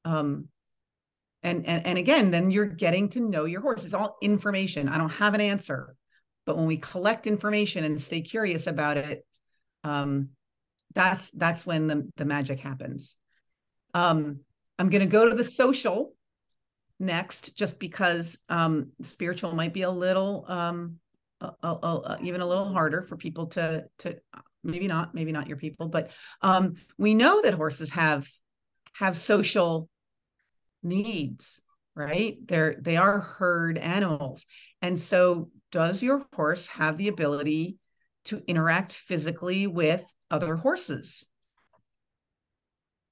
Um, and, and, and again, then you're getting to know your horse. It's all information. I don't have an answer, but when we collect information and stay curious about it, um, that's, that's when the, the magic happens. Um, I'm going to go to the social next, just because um, spiritual might be a little, um, a, a, a, even a little harder for people to, to maybe not, maybe not your people, but um, we know that horses have, have social needs, right? They're, they are herd animals. And so does your horse have the ability to interact physically with other horses?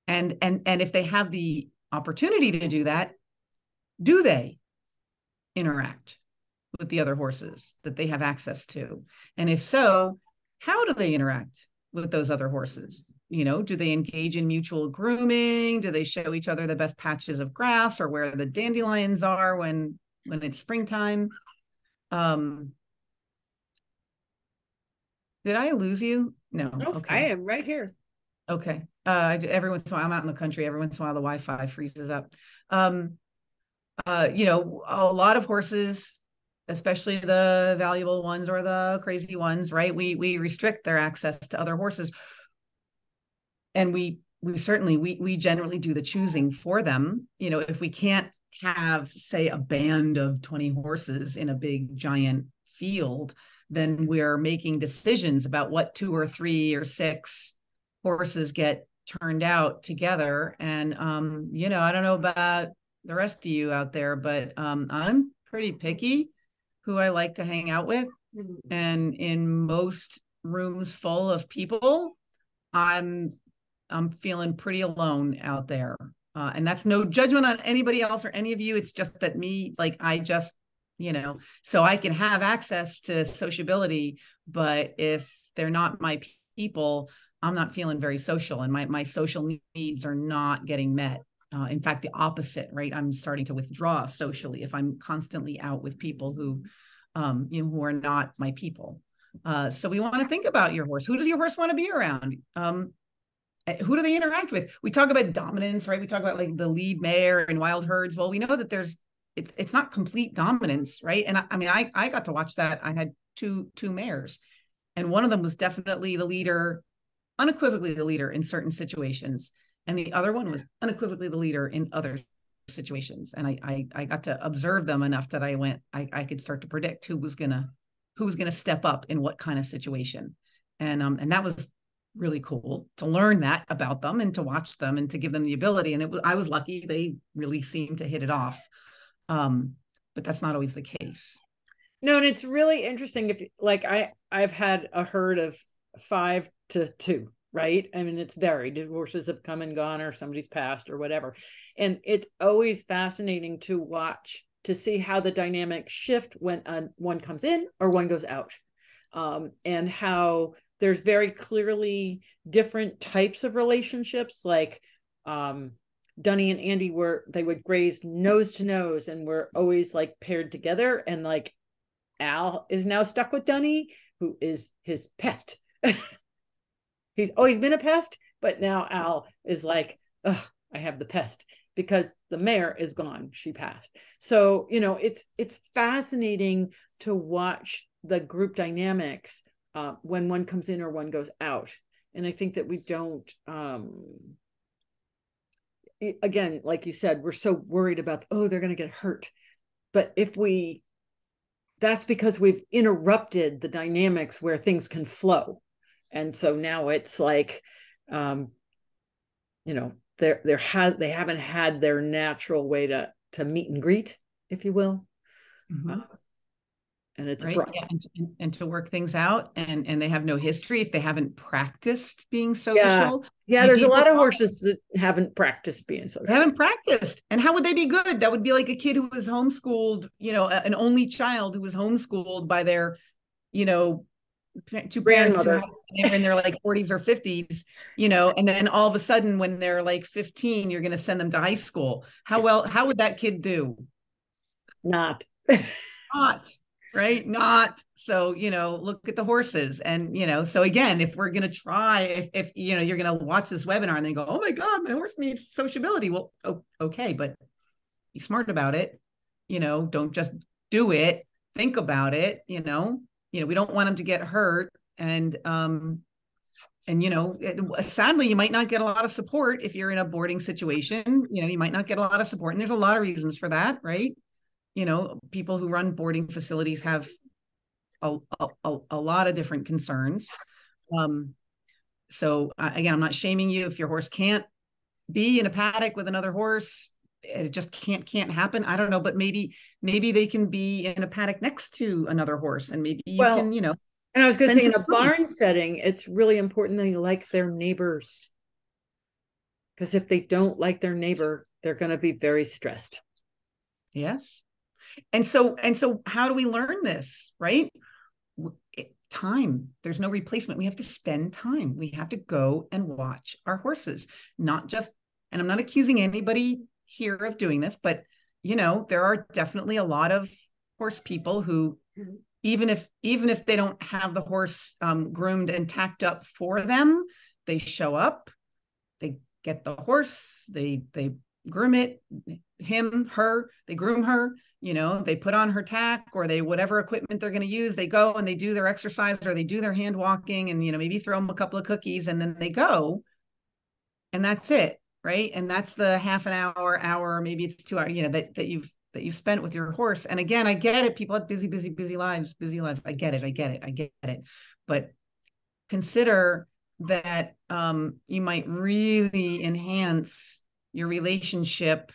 And, and, and if they have the opportunity to do that, do they interact with the other horses that they have access to? And if so, how do they interact with those other horses? You know, do they engage in mutual grooming? Do they show each other the best patches of grass or where the dandelions are when, when it's springtime? Um, did I lose you? No. Nope, okay. I am right here. Okay. Uh, every once in a while, I'm out in the country. Every once in a while, the Wi-Fi freezes up. Um, Uh, you know, a lot of horses, especially the valuable ones or the crazy ones, right? We, we restrict their access to other horses. And we, we certainly, we, we generally do the choosing for them. You know, if we can't have, say, a band of twenty horses in a big giant field, then we're making decisions about what two or three or six horses get turned out together. And, um, you know, I don't know about the rest of you out there, but um, I'm pretty picky who I like to hang out with. And in most rooms full of people, I'm I'm feeling pretty alone out there. Uh, and that's no judgment on anybody else or any of you. It's just that me, like I just, you know, so I can have access to sociability, but if they're not my people, I'm not feeling very social, and my, my social needs are not getting met. Uh, in fact, the opposite, right? I'm starting to withdraw socially if I'm constantly out with people who, um, you know, who are not my people. Uh, so we want to think about your horse. Who does your horse want to be around? Um, who do they interact with? We talk about dominance, right? We talk about like the lead mare and wild herds. Well, we know that there's, it, it's not complete dominance, right? And I, I mean, I, I got to watch that. I had two, two mares, and one of them was definitely the leader, unequivocally the leader in certain situations. And the other one was unequivocally the leader in other situations. And I, I, I got to observe them enough that I went, I, I could start to predict who was gonna, who was gonna step up in what kind of situation. And, um, and that was really cool to learn that about them and to watch them and to give them the ability. And it was, I was lucky. They really seemed to hit it off. Um, but that's not always the case. No. And it's really interesting. If like, I, I've had a herd of five to two. Right. I mean, it's varied. Horses have come and gone, or somebody's passed or whatever. And it's always fascinating to watch, to see how the dynamics shift when uh, one comes in or one goes out, um, and how there's very clearly different types of relationships. Like um, Dunny and Andy were, they would graze nose to nose and were always like paired together. And like Al is now stuck with Dunny, who is his pest. He's always been a pest, but now Al is like, ugh, I have the pest because the mare is gone. She passed. So, you know, it's, it's fascinating to watch the group dynamics uh, when one comes in or one goes out. And I think that we don't, um, again, like you said, we're so worried about, oh, they're going to get hurt. But if we that's because we've interrupted the dynamics where things can flow. And so now it's like, um, you know, they're, they're ha they haven't had their natural way to, to meet and greet, if you will. Mm-hmm. uh, and it's right. Yeah. and, and to work things out. And, and they have no history if they haven't practiced being social. Yeah, yeah there's a lot of horses that haven't practiced being social. They haven't practiced. And how would they be good? That would be like a kid who was homeschooled, you know, an only child who was homeschooled by their, you know, two grandmother in their like forties or fifties, you know, and then all of a sudden when they're like fifteen, you're going to send them to high school. How well, how would that kid do? Not. Not. Right. Not. So, you know, look at the horses. And, you know, so again, if we're going to try, if, if, you know, you're going to watch this webinar and then go, oh my God, my horse needs sociability. Well, oh, okay. But be smart about it. You know, don't just do it. Think about it. You know, you know, we don't want them to get hurt. And, um, and, you know, it, sadly, you might not get a lot of support if you're in a boarding situation. You know, you might not get a lot of support, and there's a lot of reasons for that. Right. You know, people who run boarding facilities have a, a, a lot of different concerns. Um, so uh, again, I'm not shaming you. If your horse can't be in a paddock with another horse, it just can't, can't happen. I don't know, but maybe, maybe they can be in a paddock next to another horse, and maybe you well, can, you know. And I was going to say in a barn setting, it's really important that you like their neighbors. Because if they don't like their neighbor, they're going to be very stressed. Yes. And so, and so how do we learn this, right? Time. There's no replacement. We have to spend time. We have to go and watch our horses, not just, and I'm not accusing anybody here of doing this, but you know, there are definitely a lot of horse people who, even if, even if they don't have the horse um, groomed and tacked up for them, they show up, they get the horse, they, they groom it, him, her, they groom her, you know, they put on her tack or they, whatever equipment they're going to use, they go and they do their exercise or they do their hand walking and, you know, maybe throw them a couple of cookies and then they go and that's it. Right. And that's the half an hour, hour, maybe it's two hours, you know, that, that you've, that you've spent with your horse. And again, I get it. People have busy, busy, busy lives, busy lives. I get it. I get it. I get it. But consider that um, you might really enhance your relationship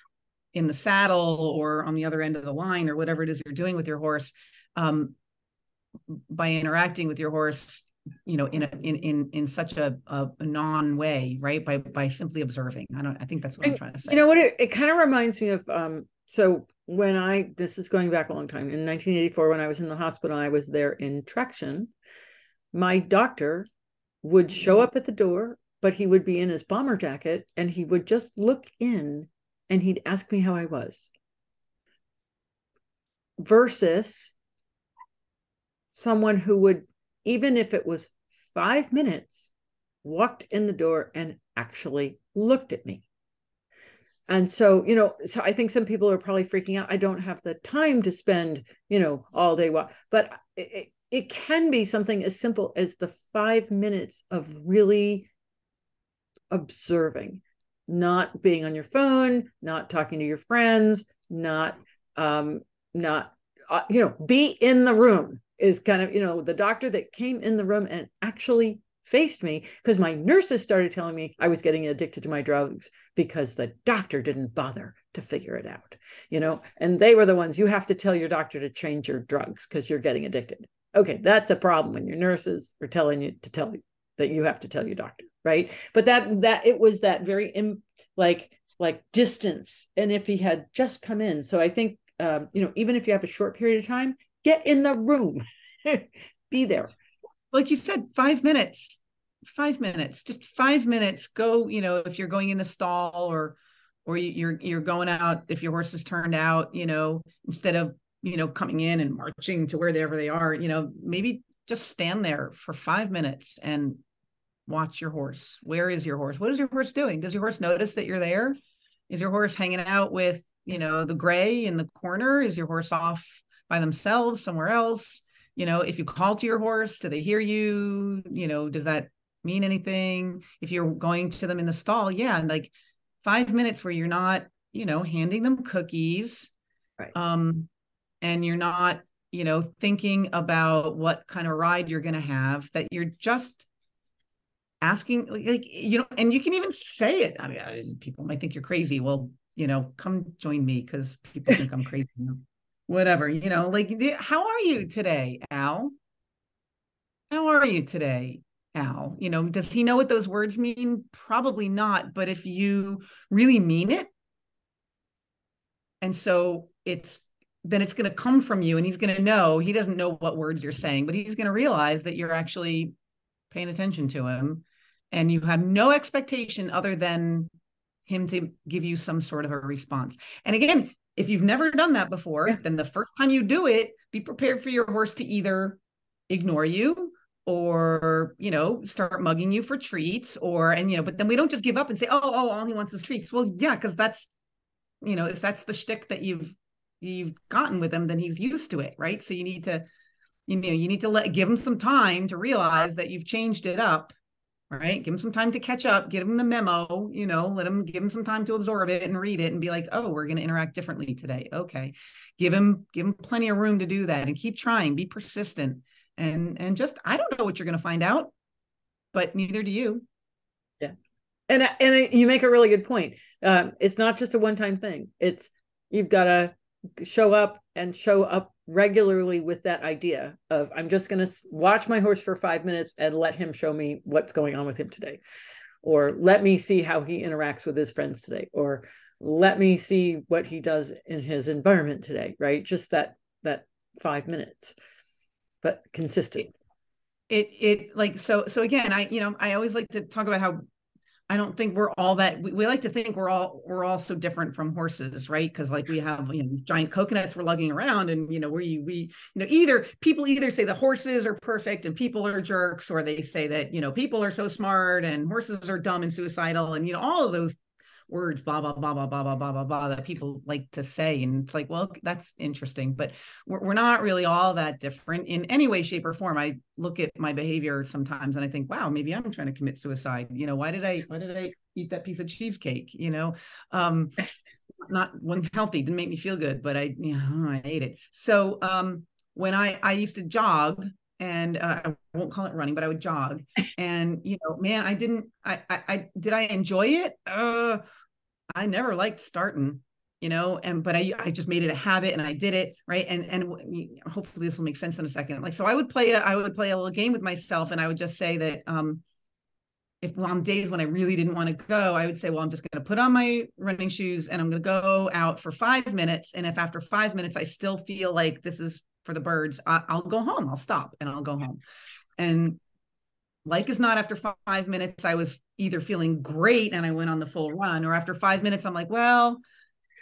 in the saddle or on the other end of the line or whatever it is you're doing with your horse, um, by interacting with your horse, you know, in a, in, in, in such a, a non way, right. By, by simply observing. I don't, I think that's what I'm trying to say. You know what? It, it kind of reminds me of, um, so when I, this is going back a long time, in nineteen eighty-four, when I was in the hospital, I was there in traction. My doctor would show up at the door, but he would be in his bomber jacket and he would just look in and he'd ask me how I was. Versus someone who would, even if it was five minutes, walked in the door and actually looked at me. And so, you know, so I think some people are probably freaking out. I don't have the time to spend, you know, all day. But it, it can be something as simple as the five minutes of really observing. Not being on your phone, not talking to your friends, not, um, not, uh, you know, be in the room is kind of, you know, the doctor that came in the room and actually faced me because my nurses started telling me I was getting addicted to my drugs because the doctor didn't bother to figure it out, you know, and they were the ones you have to tell your doctor to change your drugs because you're getting addicted. Okay. That's a problem when your nurses are telling you to tell you that you have to tell your doctor. Right. But that, that it was that very im, like, like distance. And if he had just come in. So I think, um, you know, even if you have a short period of time, get in the room, be there. Like you said, five minutes, five minutes, just five minutes go, you know, if you're going in the stall or, or you're, you're going out, if your horse is turned out, you know, instead of, you know, coming in and marching to wherever they are, you know, maybe just stand there for five minutes and watch your horse. Where is your horse? What is your horse doing? Does your horse notice that you're there? Is your horse hanging out with, you know, the gray in the corner? Is your horse off by themselves somewhere else? You know, if you call to your horse, do they hear you? You know, does that mean anything? If you're going to them in the stall, yeah, like five minutes where you're not, you know, handing them cookies, right. um, and you're not, you know, thinking about what kind of ride you're going to have, that you're just asking, like, you know, and you can even say it. I mean, I, people might think you're crazy. Well, you know, come join me because people think I'm crazy. Whatever, you know, like, how are you today, Al? How are you today, Al? You know, does he know what those words mean? Probably not. But if you really mean it, and so it's, then it's going to come from you, and he's going to know, he doesn't know what words you're saying, but he's going to realize that you're actually paying attention to him, and you have no expectation other than him to give you some sort of a response. And again, if you've never done that before, yeah. then the first time you do it, be prepared for your horse to either ignore you or, you know, start mugging you for treats or, and, you know, but then we don't just give up and say, oh, oh, all he wants is treats. Well, yeah, because that's, you know, if that's the shtick that you've, you've gotten with him, then he's used to it. Right. So you need to, you know, you need to let, give him some time to realize that you've changed it up. Right. Give him some time to catch up, give him the memo, you know, let him, give him some time to absorb it and read it and be like, oh, we're going to interact differently today. Okay. Give him, give him plenty of room to do that and keep trying, be persistent. And, and just, I don't know what you're going to find out, but neither do you. Yeah. And, and you make a really good point. Um, it's not just a one-time thing. It's, you've got to show up and show up regularly with that idea of, I'm just going to watch my horse for five minutes and let him show me what's going on with him today, or let me see how he interacts with his friends today, or let me see what he does in his environment today. Right. Just that, that five minutes, but consistent. It, it, it like, so, so again, I, you know, I always like to talk about how I don't think we're all that, we, we like to think we're all, we're all so different from horses, right? Cause like we have, you know, these giant coconuts we're lugging around, and, you know, we, we, you know, either people either say the horses are perfect and people are jerks, or they say that, you know, people are so smart and horses are dumb and suicidal. And, you know, all of those words, blah, blah, blah, blah, blah, blah, blah, blah, blah, that people like to say. And it's like, well, that's interesting, but we're, we're not really all that different in any way, shape, or form. I look at my behavior sometimes and I think, wow, maybe I'm trying to commit suicide. You know, why did I, why did I eat that piece of cheesecake? You know, um, not one healthy, didn't make me feel good, but I, you know, I ate it. So um, when I, I used to jog, and uh, I won't call it running, but I would jog, and, you know, man, I didn't, I, I, I did I enjoy it? Uh, I never liked starting, you know, and, but I, I just made it a habit and I did it. Right. And, and hopefully this will make sense in a second. Like, so I would play, a, I would play a little game with myself, and I would just say that, um, if well, on days when I really didn't want to go, I would say, well, I'm just going to put on my running shoes and I'm going to go out for five minutes. And if after five minutes, I still feel like this is for the birds, I, I'll go home, I'll stop and I'll go home. And like is not, after five minutes, I was either feeling great and I went on the full run, or after five minutes, I'm like, well,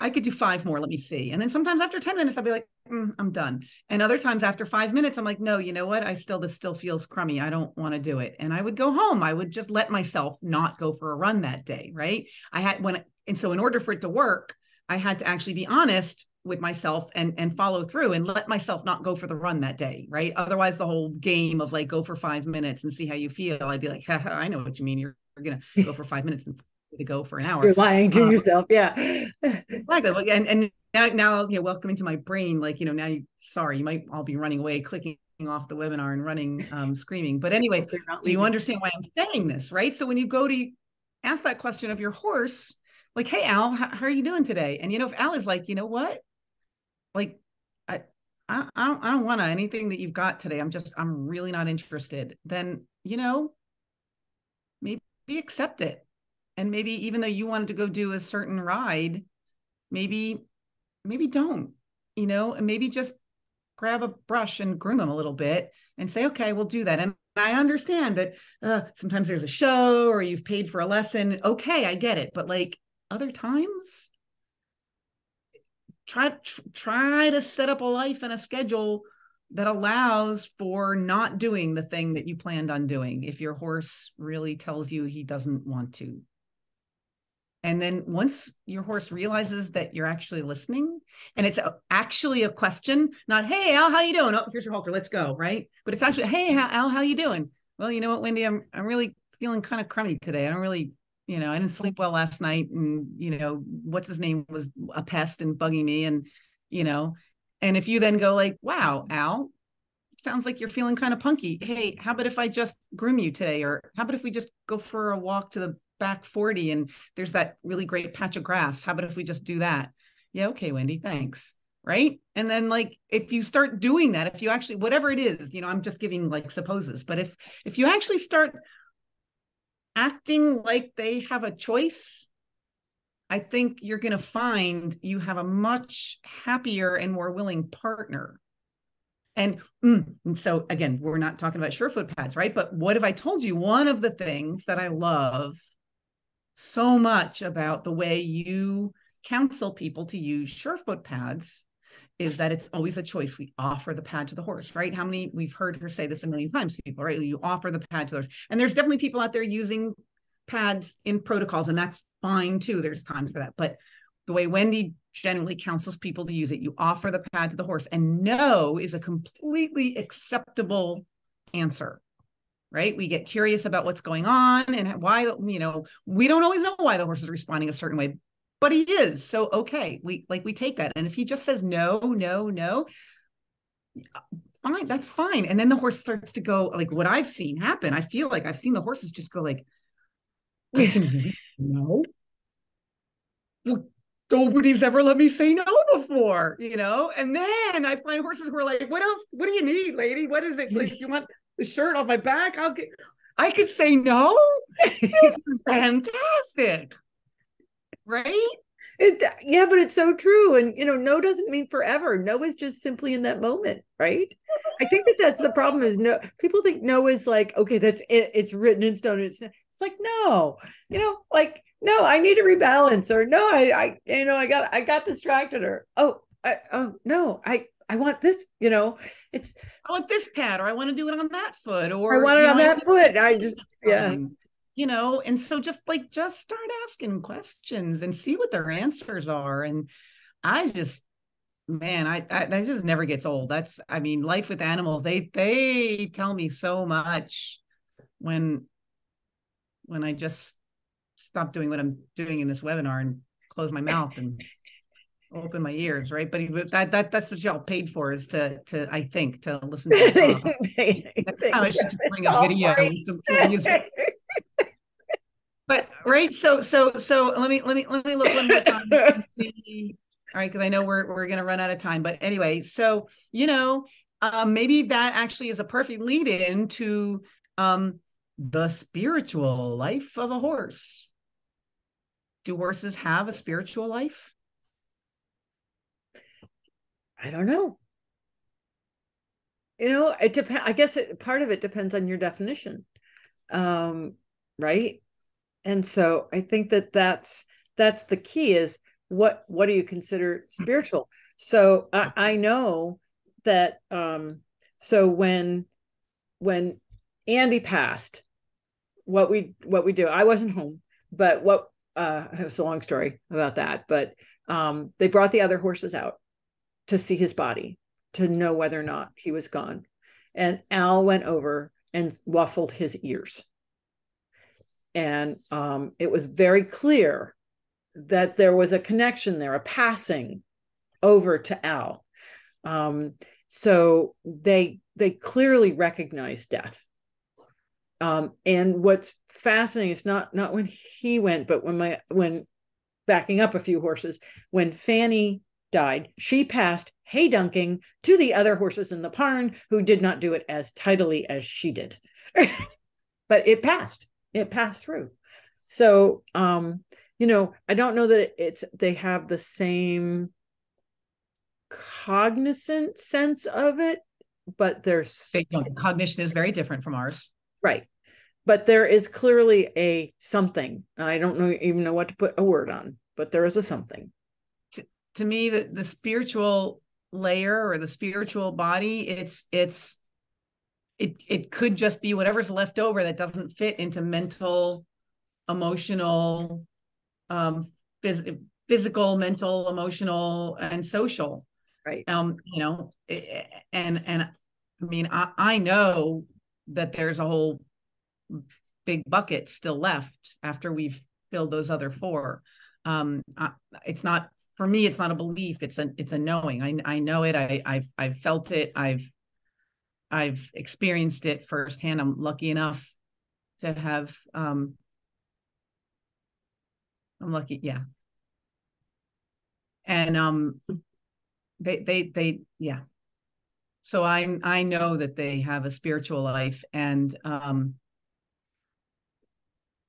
I could do five more. Let me see. And then sometimes after ten minutes, I'll be like, mm, I'm done. And other times after five minutes, I'm like, no, you know what? I still, this still feels crummy. I don't want to do it. And I would go home. I would just let myself not go for a run that day. Right. I had when, and so in order for it to work, I had to actually be honest with myself and, and follow through and let myself not go for the run that day. Right. Otherwise the whole game of like, go for five minutes and see how you feel. I'd be like, haha, I know what you mean. You're going to go for five minutes and to go for an hour. You're lying to um, yourself. Yeah. Exactly. And, and now, now, you know, welcome into my brain. Like, you know, now you, sorry, you might all be running away, clicking off the webinar and running, um, screaming. But anyway, do you understand why I'm saying this? Right. So when you go to ask that question of your horse, like, hey, Al, how, how are you doing today? And, you know, if Al is like, you know what, like, I, I, I don't, I don't want to anything that you've got today. I'm just, I'm really not interested. Then, you know, maybe accept it. And maybe even though you wanted to go do a certain ride, maybe, maybe don't, you know, and maybe just grab a brush and groom them a little bit and say, okay, we'll do that. And I understand that uh, sometimes there's a show or you've paid for a lesson. Okay. I get it. But like other times, try, tr- try to set up a life and a schedule that allows for not doing the thing that you planned on doing if your horse really tells you he doesn't want to. And then once your horse realizes that you're actually listening, and it's a, actually a question, not, hey, Al, how you doing? Oh, here's your halter. Let's go. Right. But it's actually, hey, Al, how you doing? Well, you know what, Wendy, I'm, I'm really feeling kind of crummy today. I don't really, you know, I didn't sleep well last night, and, you know, what's his name was a pest and bugging me. And, you know, And if you then go like, wow, Al, sounds like you're feeling kind of punky. Hey, how about if I just groom you today? Or how about if we just go for a walk to the back forty and there's that really great patch of grass? How about if we just do that? Yeah, okay, Wendy, thanks. Right? And then like, if you start doing that, if you actually, whatever it is, you know, I'm just giving like supposes, but if, if you actually start acting like they have a choice, I think you're going to find you have a much happier and more willing partner. And, and so again, we're not talking about Sure Foot Pads, right? But what have I told you? One of the things that I love so much about the way you counsel people to use Sure Foot Pads is that it's always a choice. We offer the pad to the horse, right? How many, we've heard her say this a million times, people, right? You offer the pad to the horse. And there's definitely people out there using pads in protocols, and that's fine too. There's times for that. But the way Wendy generally counsels people to use it, you offer the pad to the horse, and no is a completely acceptable answer, right? We get curious about what's going on and why, you know, we don't always know why the horse is responding a certain way, but he is. So, okay, we like, we take that. And if he just says no, no, no, fine, that's fine. And then the horse starts to go, like what I've seen happen. I feel like I've seen the horses just go like, I can, no, well, nobody's ever let me say no before, you know? And then I find horses who are like, what else? What do you need, lady? What is it? Like, if you want the shirt off my back, I'll get, I could say no. This is fantastic. Right? It, yeah, but it's so true. And, you know, no doesn't mean forever. No is just simply in that moment, right? I think that that's the problem is no, people think no is like, okay, that's it. It's written in stone. It's, it's like, no, you know, like, no, I need to rebalance, or no, I, I, you know, I got, I got distracted, or, oh, I, oh, no, I, I want this, you know, it's, I want this pad, or I want to do it on that foot, or I want it on that foot. I just, yeah. You know, and so just like, just start asking questions and see what their answers are. And I just, man, I, I, that just never gets old. That's, I mean, life with animals, they, they tell me so much when, when I just stop doing what I'm doing in this webinar and close my mouth and open my ears. Right. But that, that, that's what y'all paid for, is to, to, I think, to listen to the that's how I should bring a video and some cool music. But right, so so so let me let me let me look one more time and see. All right, because I know we're we're gonna run out of time. But anyway, so you know, um, maybe that actually is a perfect lead-in to um, the spiritual life of a horse. Do horses have a spiritual life? I don't know. You know, it depends. I guess it, part of it depends on your definition, um, right? And so I think that that's, that's the key, is what, what do you consider spiritual? So I, I know that, um, so when, when Andy passed, what we, what we do, I wasn't home, but what, uh, it was a long story about that, but, um, they brought the other horses out to see his body, to know whether or not he was gone. And Al went over and muffled his ears. And um, it was very clear that there was a connection there, a passing over to Al. Um, so they they clearly recognized death. Um, and what's fascinating is not not when he went, but when my when backing up a few horses, when Fanny died, she passed hay dunking to the other horses in the barn, who did not do it as tidily as she did, but it passed. It passed through. So, um, you know, I don't know that it's, they have the same cognizant sense of it, but there's they don't. Cognition is very different from ours. Right. But there is clearly a something. I don't know, even know what to put a word on, but there is a something. To, to me, the, the spiritual layer or the spiritual body, it's, it's, It it could just be whatever's left over that doesn't fit into mental, emotional, um, phys physical, mental, emotional, and social. Right. Um. You know. And and I mean, I I know that there's a whole big bucket still left after we've filled those other four. Um. I, it's not for me, it's not a belief. It's a, it's a knowing. I, I know it. I, I've, I've felt it. I've, I've experienced it firsthand. I'm lucky enough to have, um, I'm lucky. Yeah. And, um, they, they, they, yeah. So I, I know that they have a spiritual life, and, um,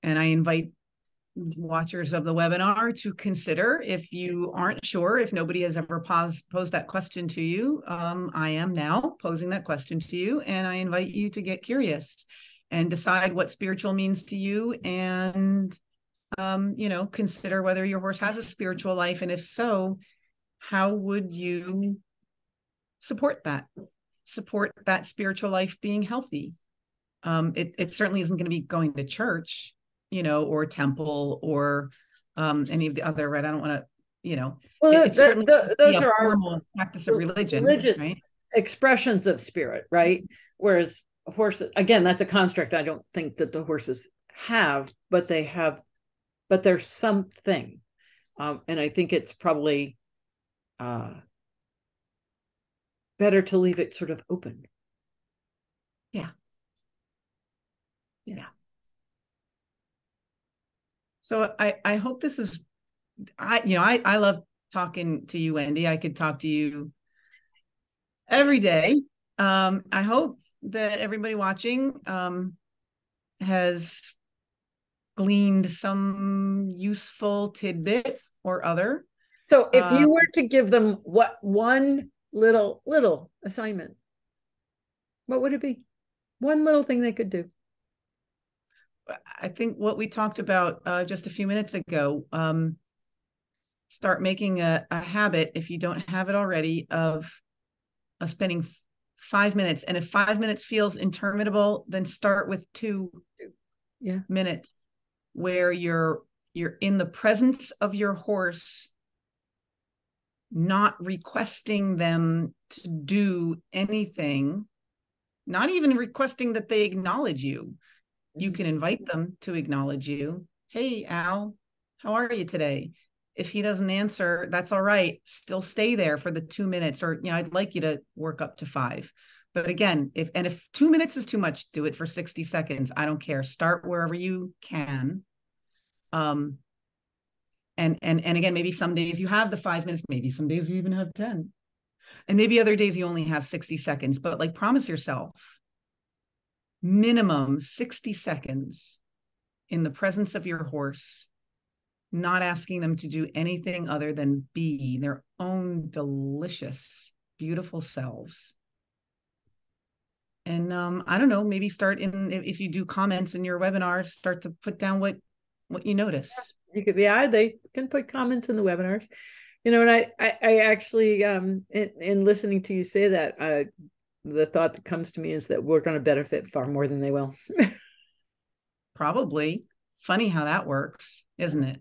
and I invite watchers of the webinar to consider, if you aren't sure, if nobody has ever posed, posed that question to you, um, I am now posing that question to you, and I invite you to get curious and decide what spiritual means to you, and, um, you know, consider whether your horse has a spiritual life, and if so, how would you support that, support that spiritual life being healthy? Um, it, it certainly isn't going to be going to church, you know, or temple, or um, any of the other, right? I don't want to, you know, well, it, that, that, those are our formal practice of religion, religious right? expressions of spirit, right? Whereas horses, again, that's a construct. I don't think that the horses have, but they have, but there's something. Um, and I think it's probably uh, better to leave it sort of open. Yeah. Yeah. So I, I hope this is, I, you know, I, I love talking to you, Wendy. I could talk to you every day. Um, I hope that everybody watching um, has gleaned some useful tidbit or other. So if um, you were to give them what one little, little assignment, what would it be? One little thing they could do. I think what we talked about uh, just a few minutes ago, um, start making a, a habit, if you don't have it already, of, of spending f five minutes. And if five minutes feels interminable, then start with two yeah. minutes where you're, you're in the presence of your horse, not requesting them to do anything, not even requesting that they acknowledge you. You can invite them to acknowledge you. Hey, Al, how are you today? If he doesn't answer, that's all right. Still stay there for the two minutes, or, you know, I'd like you to work up to five. But again, if, and if two minutes is too much, do it for sixty seconds. I don't care. Start wherever you can. Um, and, and, and again, maybe some days you have the five minutes, maybe some days you even have ten, and maybe other days you only have sixty seconds, but like, promise yourself minimum sixty seconds in the presence of your horse, not asking them to do anything other than be their own delicious, beautiful selves. And um, I don't know, maybe start in, if you do comments in your webinars, start to put down what, what you notice. Yeah, you could, yeah, they can put comments in the webinars. You know, and I, I, I actually, um, in, in listening to you say that, uh, the thought that comes to me is that we're going to benefit far more than they will. Probably. Funny how that works, isn't it?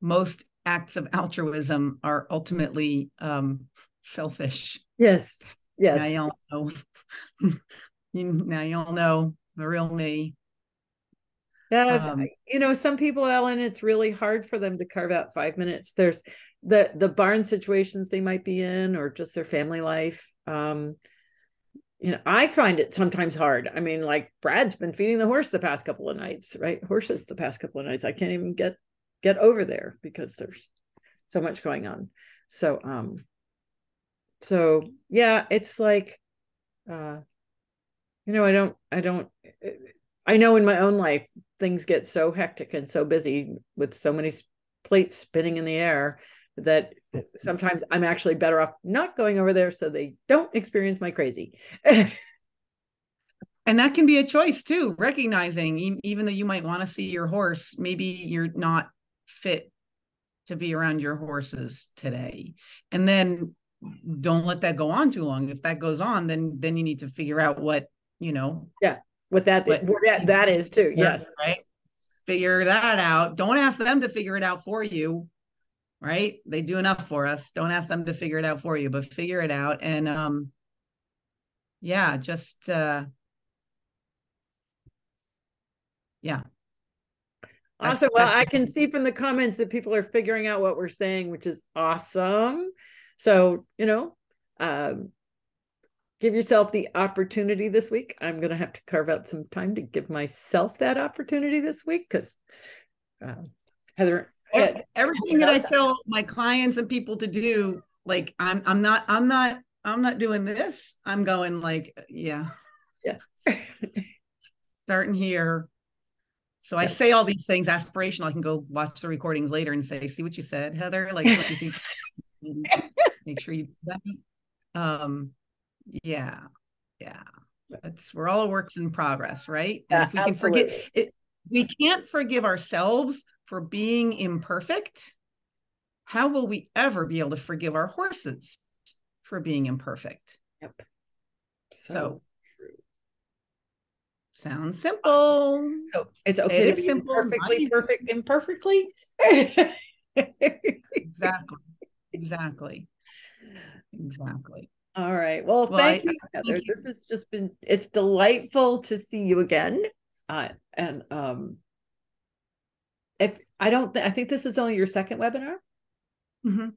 Most acts of altruism are ultimately um, selfish. Yes. Yes. Now you all know. Now you all know the real me. Yeah. Um, you know, some people, Ellen, it's really hard for them to carve out five minutes. There's the, the barn situations they might be in, or just their family life. Um, You know, I find it sometimes hard. I mean, like Brad's been feeding the horse the past couple of nights, right? Horses the past couple of nights. I can't even get get over there because there's so much going on. So, um, so yeah, it's like, uh, you know, I don't, I don't, I know in my own life things get so hectic and so busy with so many plates spinning in the air that sometimes I'm actually better off not going over there so they don't experience my crazy. And that can be a choice too, recognizing even though you might want to see your horse, maybe you're not fit to be around your horses today. And then don't let that go on too long. If that goes on, then then you need to figure out what, you know. Yeah, what that, what, what that, that is too. Yes. Right. Figure that out. Don't ask them to figure it out for you. Right? They do enough for us. Don't ask them to figure it out for you, but figure it out. And um, yeah, just, uh, yeah. Awesome. Well, I can see from the comments that people are figuring out what we're saying, which is awesome. So, you know, um, give yourself the opportunity this week. I'm going to have to carve out some time to give myself that opportunity this week because um, Heather, everything that I tell my clients and people to do, like I'm, I'm not, I'm not, I'm not doing this. I'm going like, yeah, yeah, starting here. So I say all these things aspirational. I can go watch the recordings later and say, see what you said, Heather, like what you think. Make sure you do that. Um, yeah. Yeah. That's, we're all works in progress, right? And yeah, if we absolutely. can forget it, we can't forgive ourselves for being imperfect. How will we ever be able to forgive our horses for being imperfect? Yep. So, so true. Sounds simple. So it's okay it to be simple, imperfectly, perfect, imperfectly. Exactly. Exactly. Exactly. All right. Well, well thank I, you, Heather. Thank you. This has just been, it's delightful to see you again. Uh, and um, if I don't, th I think this is only your second webinar. Mm-hmm.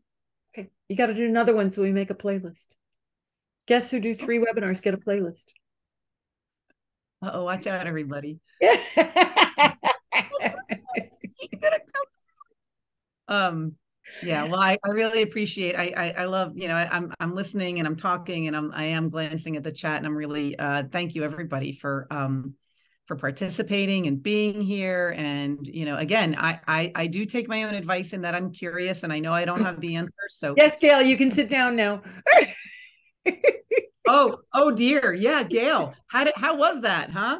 Okay. You got to do another one. So we make a playlist. Guests who do three webinars get a playlist. Uh-oh, watch out everybody. um, Yeah. Well, I, I really appreciate, I, I, I love, you know, I, I'm, I'm listening and I'm talking and I'm, I am glancing at the chat and I'm really, uh, thank you everybody for, um, for participating and being here. And, you know, again, I, I, I do take my own advice in that I'm curious and I know I don't have the answer. So yes, Gail, you can sit down now. oh, oh dear. Yeah. Gail, how did, how was that? Huh?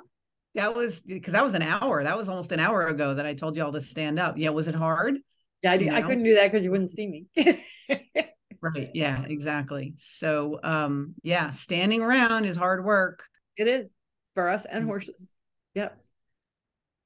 That was, because that was an hour. That was almost an hour ago that I told you all to stand up. Yeah. Was it hard? Yeah, I, did, you know? I couldn't do that because you wouldn't see me. Right. Yeah, exactly. So, um, yeah, standing around is hard work. It is for us and horses. Yep.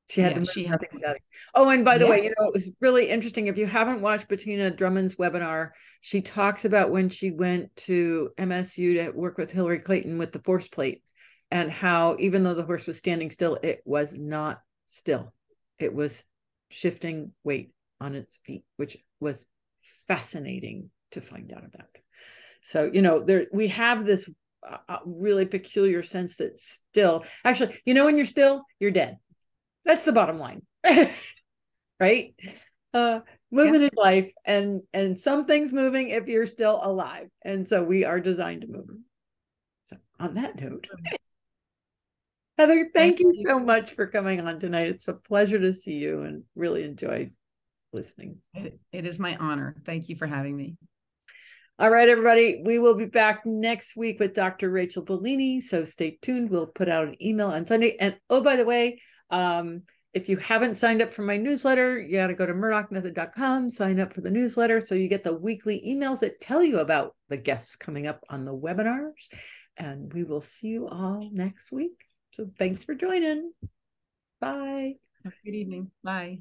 She had yeah, to she had to. Oh, and by the yeah. way, you know, it was really interesting. If you haven't watched Bettina Drummond's webinar, she talks about when she went to M S U to work with Hillary Clayton with the force plate and how even though the horse was standing still, it was not still. It was shifting weight on its feet, which was fascinating to find out about. So, you know, there, we have this uh, really peculiar sense that still, actually, you know, when you're still, you're dead. That's the bottom line, right? Uh, movement yeah. is life and, and something's moving if you're still alive. And so we are designed to move. So on that note, Heather, thank, thank you so much for coming on tonight. It's a pleasure to see you and really enjoyed listening. It is my honor. Thank you for having me. All right, everybody. We will be back next week with Doctor Rachel Bellini. So stay tuned. We'll put out an email on Sunday. And oh, by the way, um, if you haven't signed up for my newsletter, you got to go to Murdoch Method dot com, sign up for the newsletter. So you get the weekly emails that tell you about the guests coming up on the webinars. And we will see you all next week. So thanks for joining. Bye. Have a good evening. Bye.